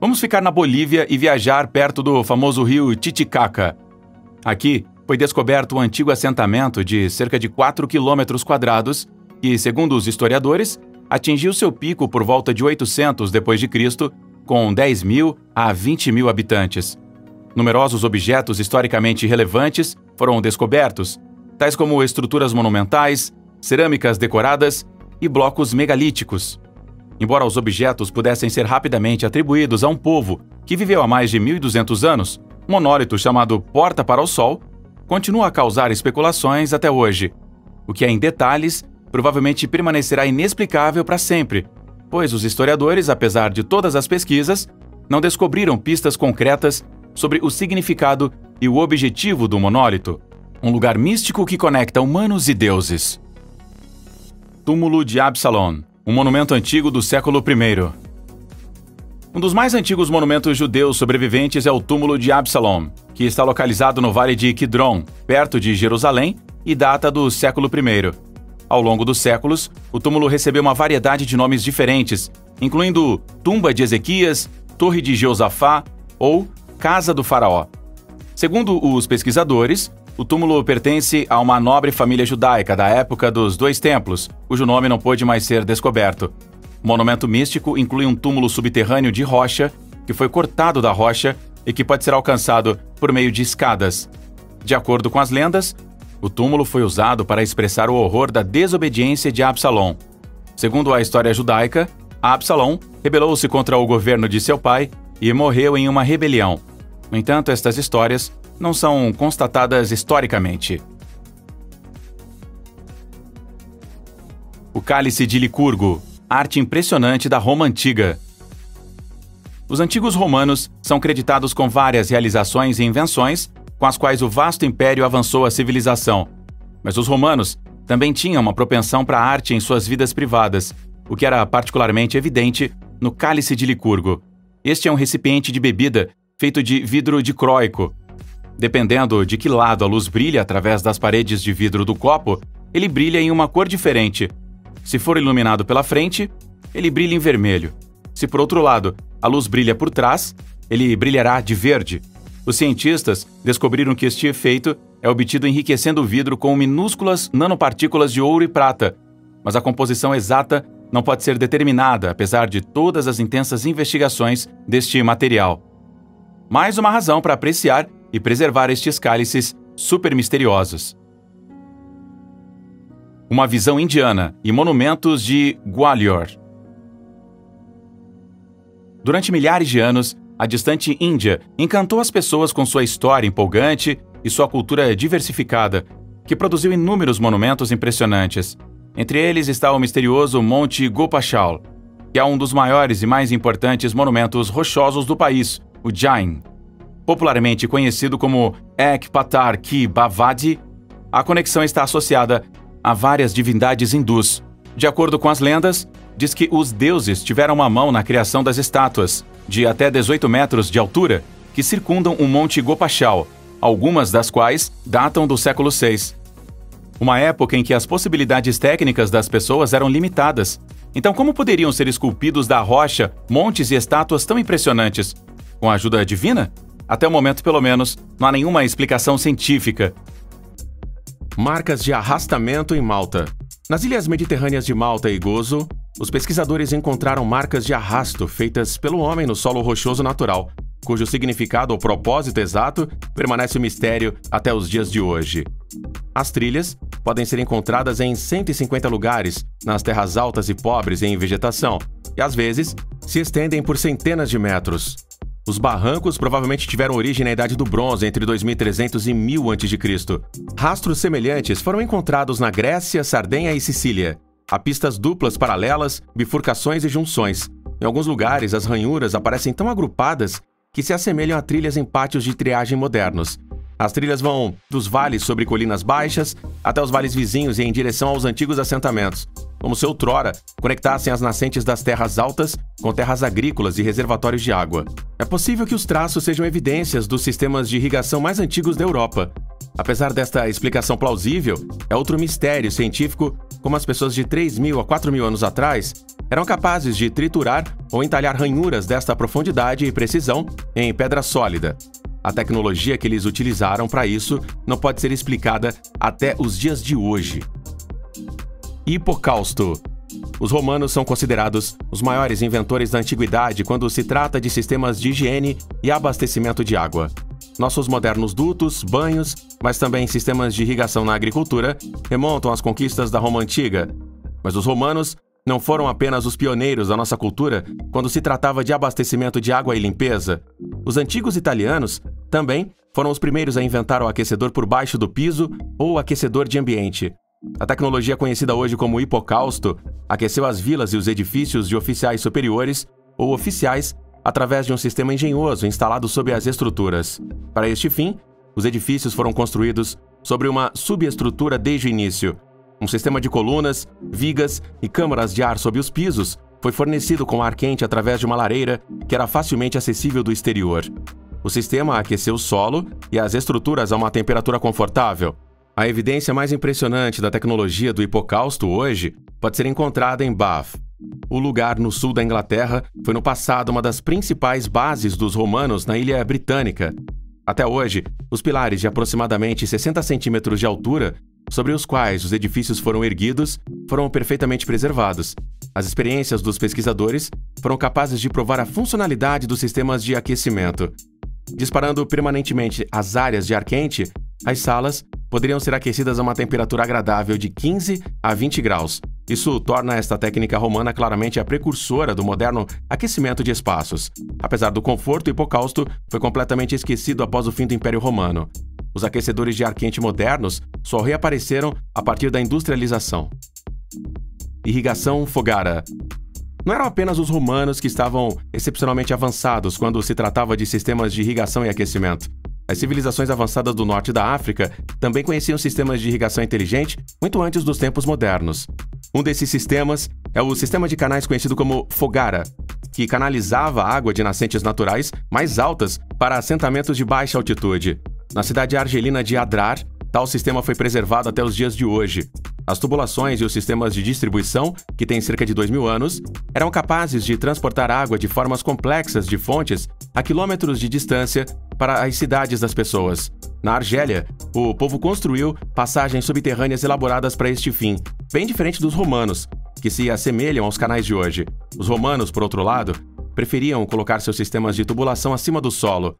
Vamos ficar na Bolívia e viajar perto do famoso rio Titicaca. Aqui foi descoberto um antigo assentamento de cerca de quatro quilômetros quadrados e, segundo os historiadores, atingiu seu pico por volta de oitocentos depois de Cristo, com dez mil a vinte mil habitantes. Numerosos objetos historicamente relevantes foram descobertos, tais como estruturas monumentais, cerâmicas decoradas e blocos megalíticos. Embora os objetos pudessem ser rapidamente atribuídos a um povo que viveu há mais de mil e duzentos anos, o monólito chamado Porta para o Sol continua a causar especulações até hoje. O que é em detalhes provavelmente permanecerá inexplicável para sempre, pois os historiadores, apesar de todas as pesquisas, não descobriram pistas concretas sobre o significado e o objetivo do monólito, um lugar místico que conecta humanos e deuses. Túmulo de Absalom, um monumento antigo do século primeiro. Um dos mais antigos monumentos judeus sobreviventes é o túmulo de Absalom, que está localizado no Vale de Kidron, perto de Jerusalém, e data do século primeiro. Ao longo dos séculos, o túmulo recebeu uma variedade de nomes diferentes, incluindo Tumba de Ezequias, Torre de Jeosafá ou Casa do Faraó. Segundo os pesquisadores, o túmulo pertence a uma nobre família judaica da época dos Dois Templos, cujo nome não pôde mais ser descoberto. O monumento místico inclui um túmulo subterrâneo de rocha, que foi cortado da rocha e que pode ser alcançado por meio de escadas. De acordo com as lendas, o túmulo foi usado para expressar o horror da desobediência de Absalão. Segundo a história judaica, Absalão rebelou-se contra o governo de seu pai e morreu em uma rebelião. No entanto, estas histórias não são constatadas historicamente. O Cálice de Licurgo, arte impressionante da Roma Antiga. Os antigos romanos são creditados com várias realizações e invenções com as quais o vasto império avançou a civilização. Mas os romanos também tinham uma propensão para a arte em suas vidas privadas, o que era particularmente evidente no Cálice de Licurgo. Este é um recipiente de bebida feito de vidro dicróico. Dependendo de que lado a luz brilha através das paredes de vidro do copo, ele brilha em uma cor diferente. Se for iluminado pela frente, ele brilha em vermelho. Se por outro lado a luz brilha por trás, ele brilhará de verde. Os cientistas descobriram que este efeito é obtido enriquecendo o vidro com minúsculas nanopartículas de ouro e prata, mas a composição exata não pode ser determinada, apesar de todas as intensas investigações deste material. Mais uma razão para apreciar e preservar estes cálices super misteriosos. Uma visão indiana e monumentos de Gwalior. Durante milhares de anos, a distante Índia encantou as pessoas com sua história empolgante e sua cultura diversificada, que produziu inúmeros monumentos impressionantes. Entre eles está o misterioso Monte Gopachal, que é um dos maiores e mais importantes monumentos rochosos do país, o Jain. Popularmente conhecido como Ek Patar Ki Bhavadi, a conexão está associada a várias divindades hindus. De acordo com as lendas, diz que os deuses tiveram uma mão na criação das estátuas, de até dezoito metros de altura, que circundam o Monte Gopachal, algumas das quais datam do século seis. Uma época em que as possibilidades técnicas das pessoas eram limitadas. Então, como poderiam ser esculpidos da rocha montes e estátuas tão impressionantes? Com a ajuda divina? Até o momento, pelo menos, não há nenhuma explicação científica. Marcas de arrastamento em Malta. Nas ilhas mediterrâneas de Malta e Gozo, os pesquisadores encontraram marcas de arrasto feitas pelo homem no solo rochoso natural, cujo significado ou propósito exato permanece um mistério até os dias de hoje. As trilhas podem ser encontradas em cento e cinquenta lugares, nas terras altas e pobres em vegetação, e às vezes se estendem por centenas de metros. Os barrancos provavelmente tiveram origem na Idade do Bronze, entre dois mil e trezentos e mil antes de Cristo. Rastros semelhantes foram encontrados na Grécia, Sardenha e Sicília. Há pistas duplas paralelas, bifurcações e junções. Em alguns lugares, as ranhuras aparecem tão agrupadas que se assemelham a trilhas em pátios de triagem modernos. As trilhas vão dos vales sobre colinas baixas até os vales vizinhos e em direção aos antigos assentamentos, como se outrora conectassem as nascentes das terras altas com terras agrícolas e reservatórios de água. É possível que os traços sejam evidências dos sistemas de irrigação mais antigos da Europa. Apesar desta explicação plausível, é outro mistério científico como as pessoas de três mil a quatro mil anos atrás eram capazes de triturar ou entalhar ranhuras desta profundidade e precisão em pedra sólida. A tecnologia que eles utilizaram para isso não pode ser explicada até os dias de hoje. Hipocausto. Os romanos são considerados os maiores inventores da antiguidade quando se trata de sistemas de higiene e abastecimento de água. Nossos modernos dutos, banhos, mas também sistemas de irrigação na agricultura remontam às conquistas da Roma Antiga. Mas os romanos não foram apenas os pioneiros da nossa cultura quando se tratava de abastecimento de água e limpeza. Os antigos italianos também foram os primeiros a inventar o aquecedor por baixo do piso ou o aquecedor de ambiente. A tecnologia conhecida hoje como hipocausto aqueceu as vilas e os edifícios de oficiais superiores ou oficiais através de um sistema engenhoso instalado sob as estruturas. Para este fim, os edifícios foram construídos sobre uma subestrutura desde o início. Um sistema de colunas, vigas e câmaras de ar sob os pisos foi fornecido com ar quente através de uma lareira que era facilmente acessível do exterior. O sistema aqueceu o solo e as estruturas a uma temperatura confortável. A evidência mais impressionante da tecnologia do Hipocausto hoje pode ser encontrada em Bath. O lugar no sul da Inglaterra foi no passado uma das principais bases dos romanos na ilha britânica. Até hoje, os pilares de aproximadamente sessenta centímetros de altura, sobre os quais os edifícios foram erguidos, foram perfeitamente preservados. As experiências dos pesquisadores foram capazes de provar a funcionalidade dos sistemas de aquecimento. Disparando permanentemente as áreas de ar quente, as salas poderiam ser aquecidas a uma temperatura agradável de quinze a vinte graus. Isso torna esta técnica romana claramente a precursora do moderno aquecimento de espaços. Apesar do conforto, o Hipocausto foi completamente esquecido após o fim do Império Romano. Os aquecedores de ar quente modernos só reapareceram a partir da industrialização. Irrigação Fogara. Não eram apenas os romanos que estavam excepcionalmente avançados quando se tratava de sistemas de irrigação e aquecimento. As civilizações avançadas do norte da África também conheciam sistemas de irrigação inteligente muito antes dos tempos modernos. Um desses sistemas é o sistema de canais conhecido como Fogara, que canalizava água de nascentes naturais mais altas para assentamentos de baixa altitude. Na cidade argelina de Adrar, tal sistema foi preservado até os dias de hoje. As tubulações e os sistemas de distribuição, que têm cerca de dois mil anos, eram capazes de transportar água de formas complexas de fontes a quilômetros de distância para as cidades das pessoas. Na Argélia, o povo construiu passagens subterrâneas elaboradas para este fim, bem diferente dos romanos, que se assemelham aos canais de hoje. Os romanos, por outro lado, preferiam colocar seus sistemas de tubulação acima do solo.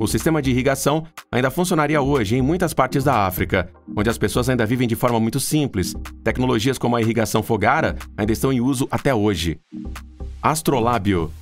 O sistema de irrigação ainda funcionaria hoje em muitas partes da África, onde as pessoas ainda vivem de forma muito simples. Tecnologias como a irrigação Fogara ainda estão em uso até hoje. Astrolábio.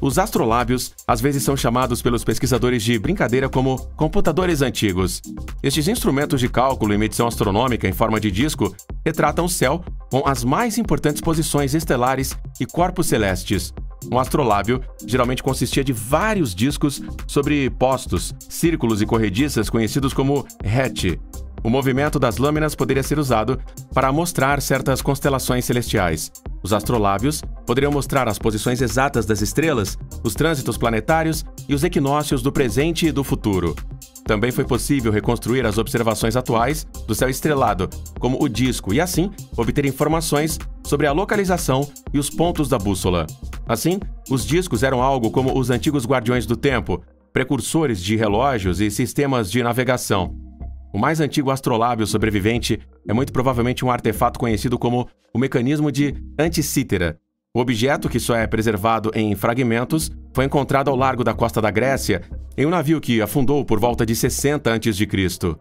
Os astrolábios às vezes são chamados pelos pesquisadores de brincadeira como computadores antigos. Estes instrumentos de cálculo e medição astronômica em forma de disco retratam o céu com as mais importantes posições estelares e corpos celestes. Um astrolábio geralmente consistia de vários discos sobre postos, círculos e corrediças conhecidos como rete. O movimento das lâminas poderia ser usado para mostrar certas constelações celestiais. Os astrolábios poderiam mostrar as posições exatas das estrelas, os trânsitos planetários e os equinócios do presente e do futuro. Também foi possível reconstruir as observações atuais do céu estrelado, como o disco, e assim obter informações sobre a localização e os pontos da bússola. Assim, os discos eram algo como os antigos guardiões do tempo, precursores de relógios e sistemas de navegação. O mais antigo astrolábio sobrevivente é muito provavelmente um artefato conhecido como o mecanismo de Anticítera. O objeto, que só é preservado em fragmentos, foi encontrado ao largo da costa da Grécia em um navio que afundou por volta de sessenta antes de Cristo.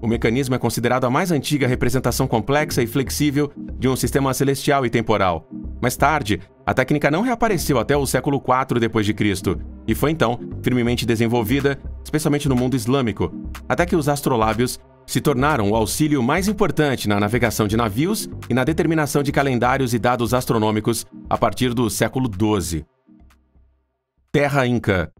O mecanismo é considerado a mais antiga representação complexa e flexível de um sistema celestial e temporal. Mais tarde, a técnica não reapareceu até o século quatro depois de Cristo e foi então firmemente desenvolvida, especialmente no mundo islâmico, até que os astrolábios se tornaram o auxílio mais importante na navegação de navios e na determinação de calendários e dados astronômicos a partir do século doze. Terra Inca.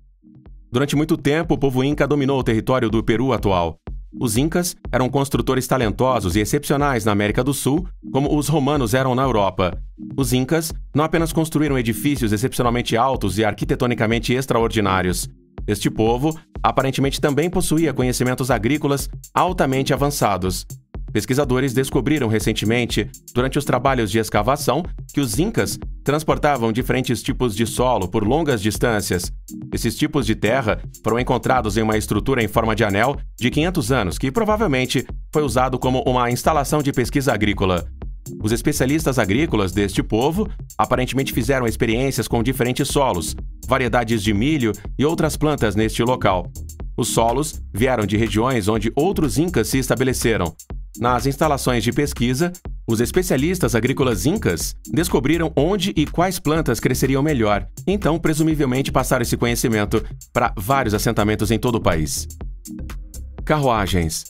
Durante muito tempo, o povo Inca dominou o território do Peru atual. Os Incas eram construtores talentosos e excepcionais na América do Sul, como os romanos eram na Europa. Os Incas não apenas construíram edifícios excepcionalmente altos e arquitetonicamente extraordinários. Este povo aparentemente também possuía conhecimentos agrícolas altamente avançados. Pesquisadores descobriram recentemente, durante os trabalhos de escavação, que os Incas transportavam diferentes tipos de solo por longas distâncias. Esses tipos de terra foram encontrados em uma estrutura em forma de anel de quinhentos anos, que provavelmente foi usado como uma instalação de pesquisa agrícola. Os especialistas agrícolas deste povo aparentemente fizeram experiências com diferentes solos, variedades de milho e outras plantas neste local. Os solos vieram de regiões onde outros incas se estabeleceram. Nas instalações de pesquisa, os especialistas agrícolas incas descobriram onde e quais plantas cresceriam melhor, então presumivelmente passaram esse conhecimento para vários assentamentos em todo o país. Carruagens.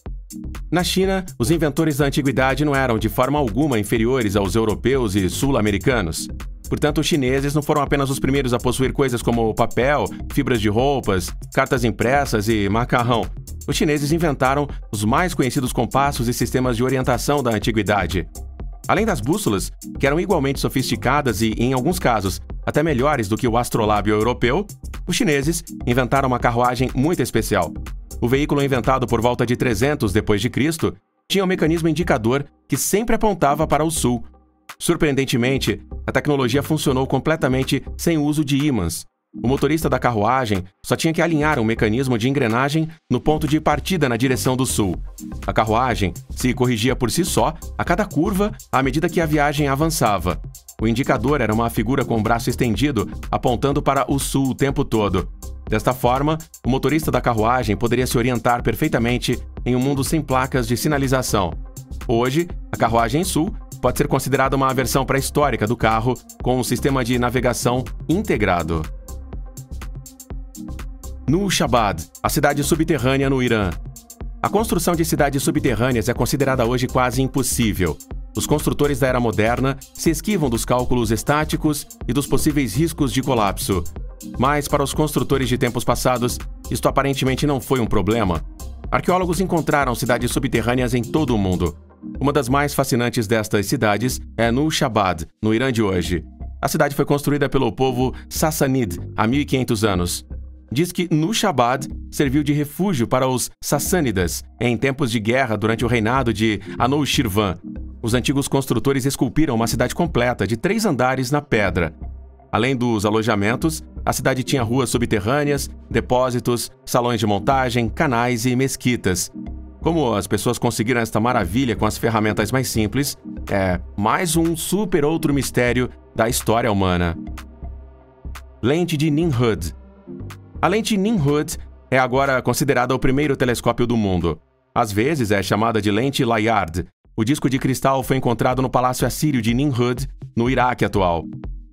Na China, os inventores da antiguidade não eram de forma alguma inferiores aos europeus e sul-americanos. Portanto, os chineses não foram apenas os primeiros a possuir coisas como papel, fibras de roupas, cartas impressas e macarrão. Os chineses inventaram os mais conhecidos compassos e sistemas de orientação da antiguidade. Além das bússolas, que eram igualmente sofisticadas e, em alguns casos, até melhores do que o astrolábio europeu, os chineses inventaram uma carruagem muito especial. O veículo inventado por volta de trezentos depois de Cristo tinha um mecanismo indicador que sempre apontava para o sul. Surpreendentemente, a tecnologia funcionou completamente sem o uso de ímãs. O motorista da carruagem só tinha que alinhar um mecanismo de engrenagem no ponto de partida na direção do sul. A carruagem se corrigia por si só a cada curva à medida que a viagem avançava. O indicador era uma figura com o braço estendido apontando para o sul o tempo todo. Desta forma, o motorista da carruagem poderia se orientar perfeitamente em um mundo sem placas de sinalização. Hoje, a carruagem sul pode ser considerada uma versão pré-histórica do carro com um sistema de navegação integrado. Nushabad, a cidade subterrânea no Irã. A construção de cidades subterrâneas é considerada hoje quase impossível. Os construtores da era moderna se esquivam dos cálculos estáticos e dos possíveis riscos de colapso. Mas, para os construtores de tempos passados, isto aparentemente não foi um problema. Arqueólogos encontraram cidades subterrâneas em todo o mundo. Uma das mais fascinantes destas cidades é Nushabad, no Irã de hoje. A cidade foi construída pelo povo Sassanid há mil e quinhentos anos. Diz que Nushabad serviu de refúgio para os Sassânidas em tempos de guerra durante o reinado de Anushirvan. Os antigos construtores esculpiram uma cidade completa de três andares na pedra. Além dos alojamentos, a cidade tinha ruas subterrâneas, depósitos, salões de montagem, canais e mesquitas. Como as pessoas conseguiram esta maravilha com as ferramentas mais simples, é mais um super outro mistério da história humana. Lente de Nimrud. A lente Nimrud é agora considerada o primeiro telescópio do mundo. Às vezes é chamada de lente Layard. O disco de cristal foi encontrado no Palácio Assírio de Nimrud, no Iraque atual.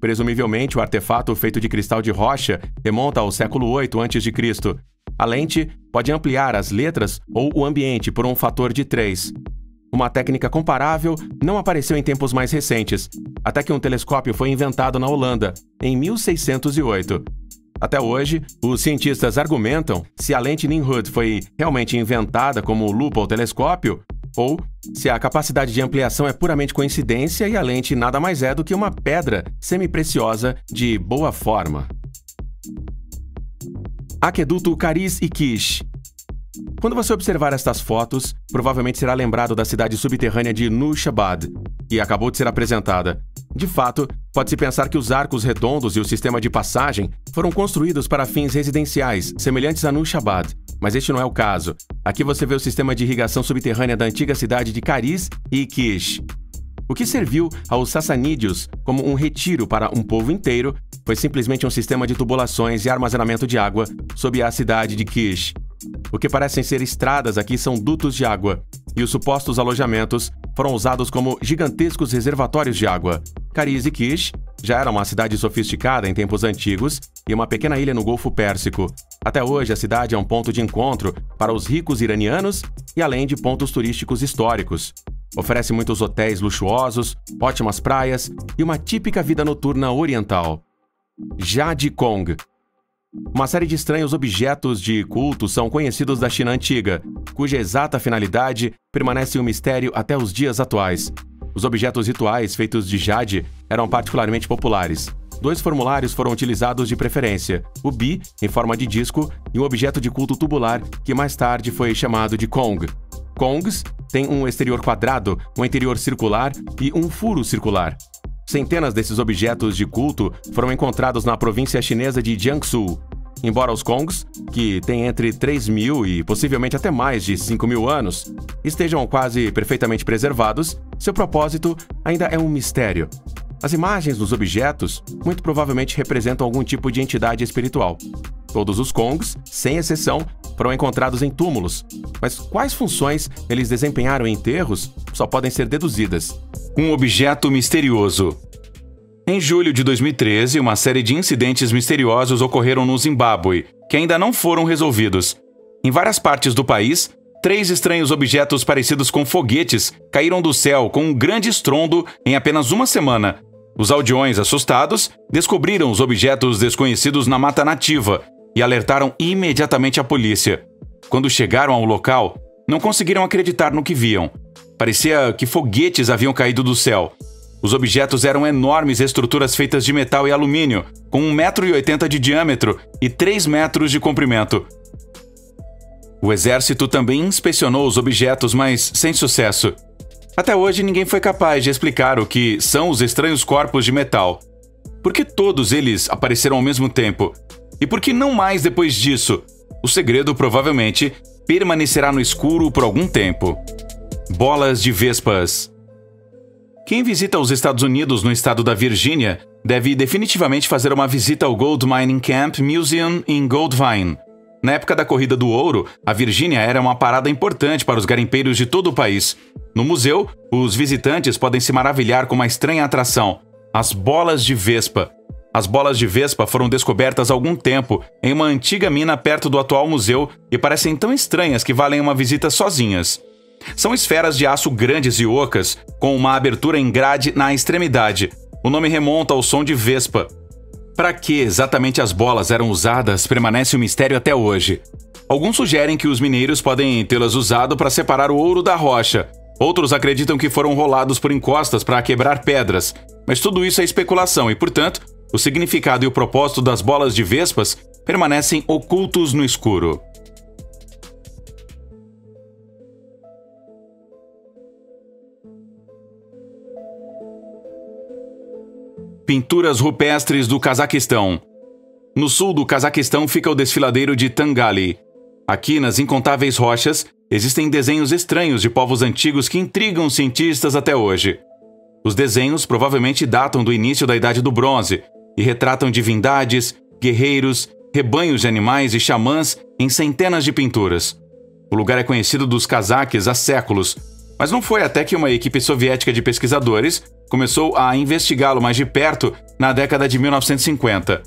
Presumivelmente, o artefato feito de cristal de rocha remonta ao século oito antes de Cristo A lente pode ampliar as letras ou o ambiente por um fator de três. Uma técnica comparável não apareceu em tempos mais recentes, até que um telescópio foi inventado na Holanda, em mil seiscentos e oito. Até hoje, os cientistas argumentam se a lente Nimrud foi realmente inventada como lupa ou telescópio, ou se a capacidade de ampliação é puramente coincidência e a lente nada mais é do que uma pedra semipreciosa de boa forma. Aqueduto Kariz e Kish. Quando você observar estas fotos, provavelmente será lembrado da cidade subterrânea de Nushabad, que acabou de ser apresentada. De fato, pode-se pensar que os arcos redondos e o sistema de passagem foram construídos para fins residenciais, semelhantes a Nushabad, mas este não é o caso. Aqui você vê o sistema de irrigação subterrânea da antiga cidade de Kariz e Kish. O que serviu aos sassanídeos como um retiro para um povo inteiro foi simplesmente um sistema de tubulações e armazenamento de água sob a cidade de Kish. O que parecem ser estradas aqui são dutos de água, e os supostos alojamentos foram usados como gigantescos reservatórios de água. Kariz e Kish já era uma cidade sofisticada em tempos antigos e uma pequena ilha no Golfo Pérsico. Até hoje, a cidade é um ponto de encontro para os ricos iranianos e além de pontos turísticos históricos. Oferece muitos hotéis luxuosos, ótimas praias e uma típica vida noturna oriental. Jade Kong. Uma série de estranhos objetos de culto são conhecidos da China Antiga, cuja exata finalidade permanece um mistério até os dias atuais. Os objetos rituais feitos de jade eram particularmente populares. Dois formulários foram utilizados de preferência, o bi, em forma de disco, e um objeto de culto tubular que mais tarde foi chamado de Kong. Kongs têm um exterior quadrado, um interior circular e um furo circular. Centenas desses objetos de culto foram encontrados na província chinesa de Jiangsu. Embora os Kongs, que têm entre três mil e possivelmente até mais de cinco mil anos, estejam quase perfeitamente preservados, seu propósito ainda é um mistério. As imagens dos objetos muito provavelmente representam algum tipo de entidade espiritual. Todos os Kongs, sem exceção, foram encontrados em túmulos, mas quais funções eles desempenharam em enterros só podem ser deduzidas. Um objeto misterioso. Em julho de dois mil e treze, uma série de incidentes misteriosos ocorreram no Zimbábue, que ainda não foram resolvidos. Em várias partes do país, três estranhos objetos parecidos com foguetes caíram do céu com um grande estrondo em apenas uma semana. Os aldeões, assustados, descobriram os objetos desconhecidos na mata nativa e alertaram imediatamente a polícia. Quando chegaram ao local, não conseguiram acreditar no que viam. Parecia que foguetes haviam caído do céu. Os objetos eram enormes estruturas feitas de metal e alumínio, com um metro e oitenta de diâmetro e três metros de comprimento. O exército também inspecionou os objetos, mas sem sucesso. Até hoje, ninguém foi capaz de explicar o que são os estranhos corpos de metal. Por que todos eles apareceram ao mesmo tempo? E por que não mais depois disso? O segredo provavelmente permanecerá no escuro por algum tempo. Bolas de vespas. Quem visita os Estados Unidos no estado da Virgínia deve definitivamente fazer uma visita ao Gold Mining Camp Museum em Goldvine. Na época da Corrida do Ouro, a Virgínia era uma parada importante para os garimpeiros de todo o país. No museu, os visitantes podem se maravilhar com uma estranha atração: as bolas de vespa. As bolas de vespa foram descobertas há algum tempo em uma antiga mina perto do atual museu e parecem tão estranhas que valem uma visita sozinhas. São esferas de aço grandes e ocas, com uma abertura em grade na extremidade. O nome remonta ao som de vespa. Para que exatamente as bolas eram usadas permanece um mistério até hoje. Alguns sugerem que os mineiros podem tê-las usado para separar o ouro da rocha. Outros acreditam que foram rolados por encostas para quebrar pedras. Mas tudo isso é especulação e, portanto, o significado e o propósito das bolas de vespas permanecem ocultos no escuro. Pinturas rupestres do Cazaquistão. No sul do Cazaquistão fica o desfiladeiro de Tangali. Aqui, nas incontáveis rochas, existem desenhos estranhos de povos antigos que intrigam cientistas até hoje. Os desenhos provavelmente datam do início da Idade do Bronze e retratam divindades, guerreiros, rebanhos de animais e xamãs em centenas de pinturas. O lugar é conhecido dos cazaques há séculos, mas não foi até que uma equipe soviética de pesquisadores começou a investigá-lo mais de perto na década de mil novecentos e cinquenta.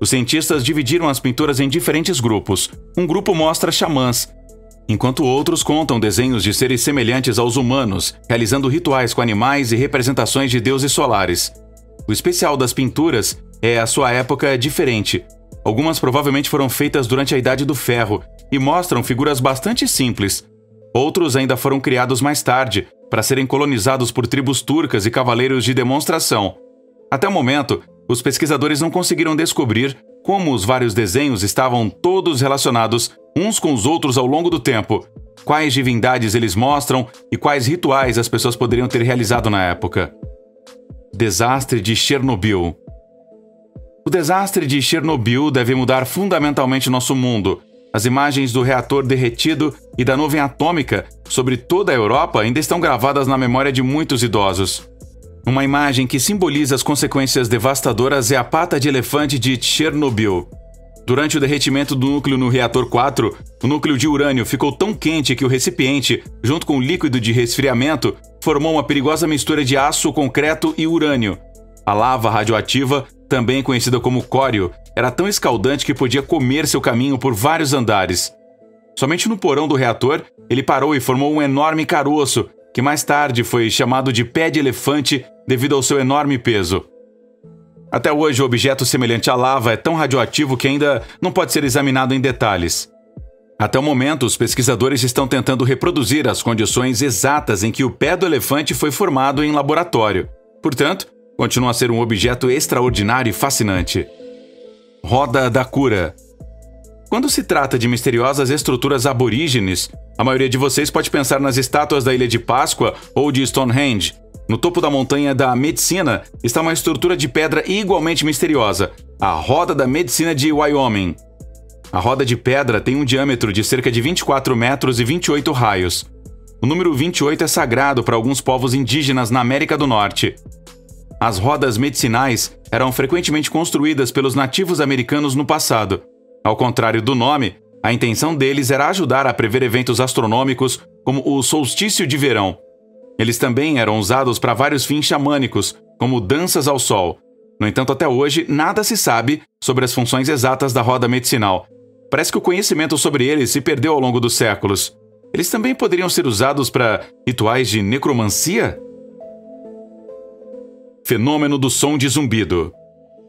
Os cientistas dividiram as pinturas em diferentes grupos. Um grupo mostra xamãs, enquanto outros contam desenhos de seres semelhantes aos humanos, realizando rituais com animais e representações de deuses solares. O especial das pinturas é a sua época diferente. Algumas provavelmente foram feitas durante a Idade do Ferro e mostram figuras bastante simples. Outros ainda foram criados mais tarde, para serem colonizados por tribos turcas e cavaleiros de demonstração. Até o momento, os pesquisadores não conseguiram descobrir como os vários desenhos estavam todos relacionados uns com os outros ao longo do tempo, quais divindades eles mostram e quais rituais as pessoas poderiam ter realizado na época. Desastre de Chernobyl. O desastre de Chernobyl deve mudar fundamentalmente nosso mundo. As imagens do reator derretido e da nuvem atômica sobre toda a Europa ainda estão gravadas na memória de muitos idosos. Uma imagem que simboliza as consequências devastadoras é a pata de elefante de Chernobyl. Durante o derretimento do núcleo no reator quatro, o núcleo de urânio ficou tão quente que o recipiente, junto com o líquido de resfriamento, formou uma perigosa mistura de aço, concreto e urânio. A lava radioativa, também conhecida como cório, era tão escaldante que podia comer seu caminho por vários andares. Somente no porão do reator, ele parou e formou um enorme caroço, que mais tarde foi chamado de pé de elefante devido ao seu enorme peso. Até hoje, o objeto semelhante à lava é tão radioativo que ainda não pode ser examinado em detalhes. Até o momento, os pesquisadores estão tentando reproduzir as condições exatas em que o pé do elefante foi formado em laboratório. Portanto, continua a ser um objeto extraordinário e fascinante. Roda da Cura. Quando se trata de misteriosas estruturas aborígenes, a maioria de vocês pode pensar nas estátuas da Ilha de Páscoa ou de Stonehenge. No topo da montanha da Medicina está uma estrutura de pedra igualmente misteriosa, a Roda da Medicina de Wyoming. A roda de pedra tem um diâmetro de cerca de vinte e quatro metros e vinte e oito raios. O número vinte e oito é sagrado para alguns povos indígenas na América do Norte. As rodas medicinais eram frequentemente construídas pelos nativos americanos no passado. Ao contrário do nome, a intenção deles era ajudar a prever eventos astronômicos como o solstício de verão. Eles também eram usados para vários fins xamânicos, como danças ao sol. No entanto, até hoje, nada se sabe sobre as funções exatas da roda medicinal. Parece que o conhecimento sobre eles se perdeu ao longo dos séculos. Eles também poderiam ser usados para rituais de necromancia? Fenômeno do som de zumbido.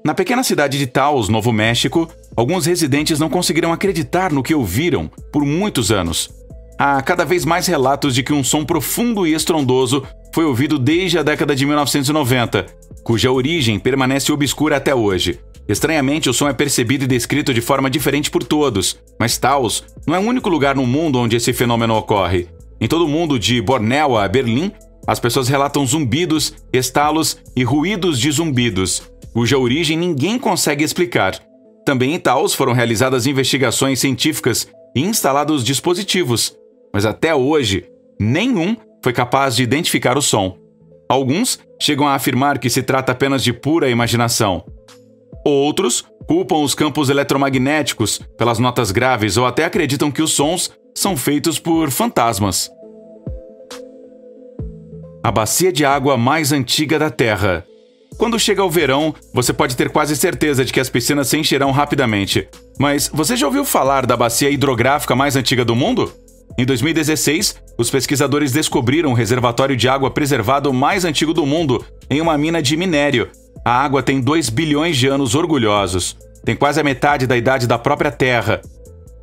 Na pequena cidade de Taos, Novo México, alguns residentes não conseguiram acreditar no que ouviram por muitos anos. Há cada vez mais relatos de que um som profundo e estrondoso foi ouvido desde a década de mil novecentos e noventa, cuja origem permanece obscura até hoje. Estranhamente, o som é percebido e descrito de forma diferente por todos, mas Taos não é o único lugar no mundo onde esse fenômeno ocorre. Em todo o mundo, de Bornéu a Berlim, as pessoas relatam zumbidos, estalos e ruídos de zumbidos, cuja origem ninguém consegue explicar. Também em Taos foram realizadas investigações científicas e instalados dispositivos, mas até hoje, nenhum foi capaz de identificar o som. Alguns chegam a afirmar que se trata apenas de pura imaginação. Outros culpam os campos eletromagnéticos pelas notas graves ou até acreditam que os sons são feitos por fantasmas. A bacia de água mais antiga da Terra. Quando chega o verão, você pode ter quase certeza de que as piscinas se encherão rapidamente. Mas você já ouviu falar da bacia hidrográfica mais antiga do mundo? Em dois mil e dezesseis, os pesquisadores descobriram o reservatório de água preservado mais antigo do mundo em uma mina de minério. A água tem dois bilhões de anos orgulhosos. Tem quase a metade da idade da própria Terra.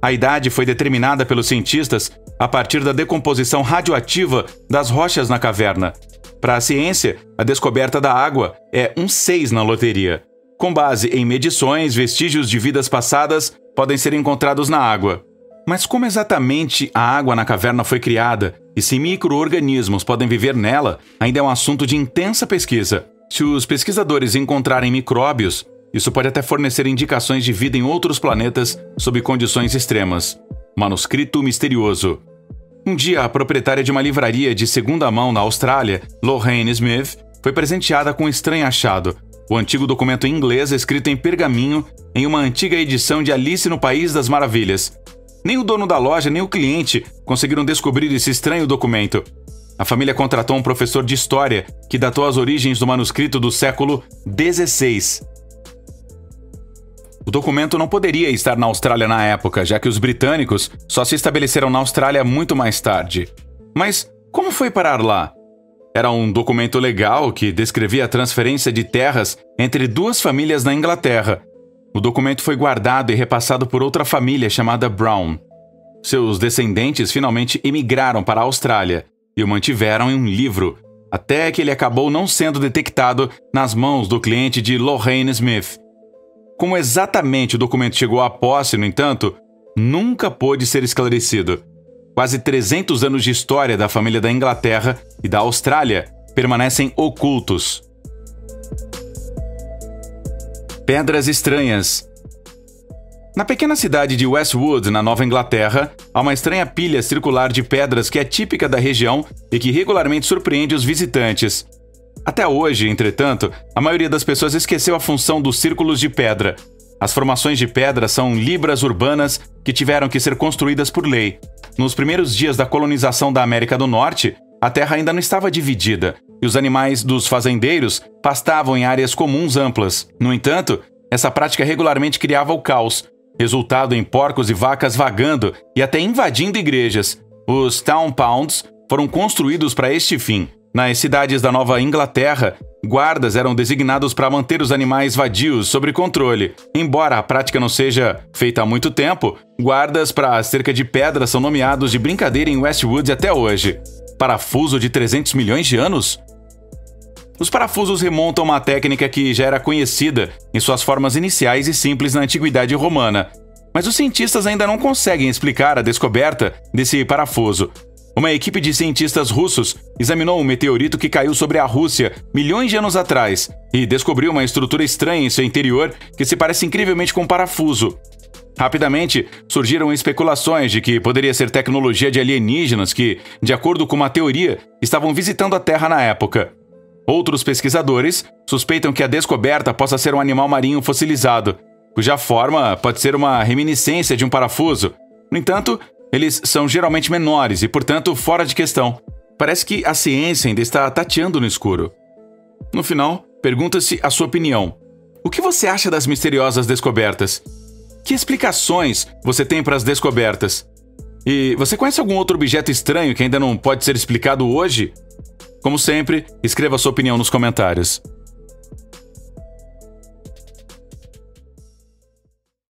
A idade foi determinada pelos cientistas a partir da decomposição radioativa das rochas na caverna. Para a ciência, a descoberta da água é um seis na loteria. Com base em medições, vestígios de vidas passadas podem ser encontrados na água. Mas como exatamente a água na caverna foi criada e se micro-organismos podem viver nela, ainda é um assunto de intensa pesquisa. Se os pesquisadores encontrarem micróbios, isso pode até fornecer indicações de vida em outros planetas sob condições extremas. Manuscrito misterioso. Um dia, a proprietária de uma livraria de segunda mão na Austrália, Lorraine Smith, foi presenteada com um estranho achado. O antigo documento em inglês escrito em pergaminho em uma antiga edição de Alice no País das Maravilhas. Nem o dono da loja, nem o cliente conseguiram descobrir esse estranho documento. A família contratou um professor de história que datou as origens do manuscrito do século dezesseis. O documento não poderia estar na Austrália na época, já que os britânicos só se estabeleceram na Austrália muito mais tarde. Mas como foi parar lá? Era um documento legal que descrevia a transferência de terras entre duas famílias na Inglaterra. O documento foi guardado e repassado por outra família chamada Brown. Seus descendentes finalmente emigraram para a Austrália e o mantiveram em um livro, até que ele acabou não sendo detectado nas mãos do cliente de Lorraine Smith. Como exatamente o documento chegou à posse, no entanto, nunca pôde ser esclarecido. Quase trezentos anos de história da família da Inglaterra e da Austrália permanecem ocultos. Pedras estranhas. Na pequena cidade de Westwood, na Nova Inglaterra, há uma estranha pilha circular de pedras que é típica da região e que regularmente surpreende os visitantes. Até hoje, entretanto, a maioria das pessoas esqueceu a função dos círculos de pedra. As formações de pedra são libras urbanas que tiveram que ser construídas por lei. Nos primeiros dias da colonização da América do Norte, a terra ainda não estava dividida, e os animais dos fazendeiros pastavam em áreas comuns amplas. No entanto, essa prática regularmente criava o caos, resultado em porcos e vacas vagando e até invadindo igrejas. Os Town Pounds foram construídos para este fim. Nas cidades da Nova Inglaterra, guardas eram designados para manter os animais vadios sob controle. Embora a prática não seja feita há muito tempo, guardas para cerca de pedra são nomeados de brincadeira em Westwood até hoje. Parafuso de trezentos milhões de anos? Os parafusos remontam a uma técnica que já era conhecida em suas formas iniciais e simples na Antiguidade Romana, mas os cientistas ainda não conseguem explicar a descoberta desse parafuso. Uma equipe de cientistas russos examinou um meteorito que caiu sobre a Rússia milhões de anos atrás e descobriu uma estrutura estranha em seu interior que se parece incrivelmente com um parafuso. Rapidamente, surgiram especulações de que poderia ser tecnologia de alienígenas que, de acordo com uma teoria, estavam visitando a Terra na época. Outros pesquisadores suspeitam que a descoberta possa ser um animal marinho fossilizado, cuja forma pode ser uma reminiscência de um parafuso. No entanto, eles são geralmente menores e, portanto, fora de questão. Parece que a ciência ainda está tateando no escuro. No final, pergunta-se a sua opinião. O que você acha das misteriosas descobertas? Que explicações você tem para as descobertas? E você conhece algum outro objeto estranho que ainda não pode ser explicado hoje? Como sempre, escreva sua opinião nos comentários.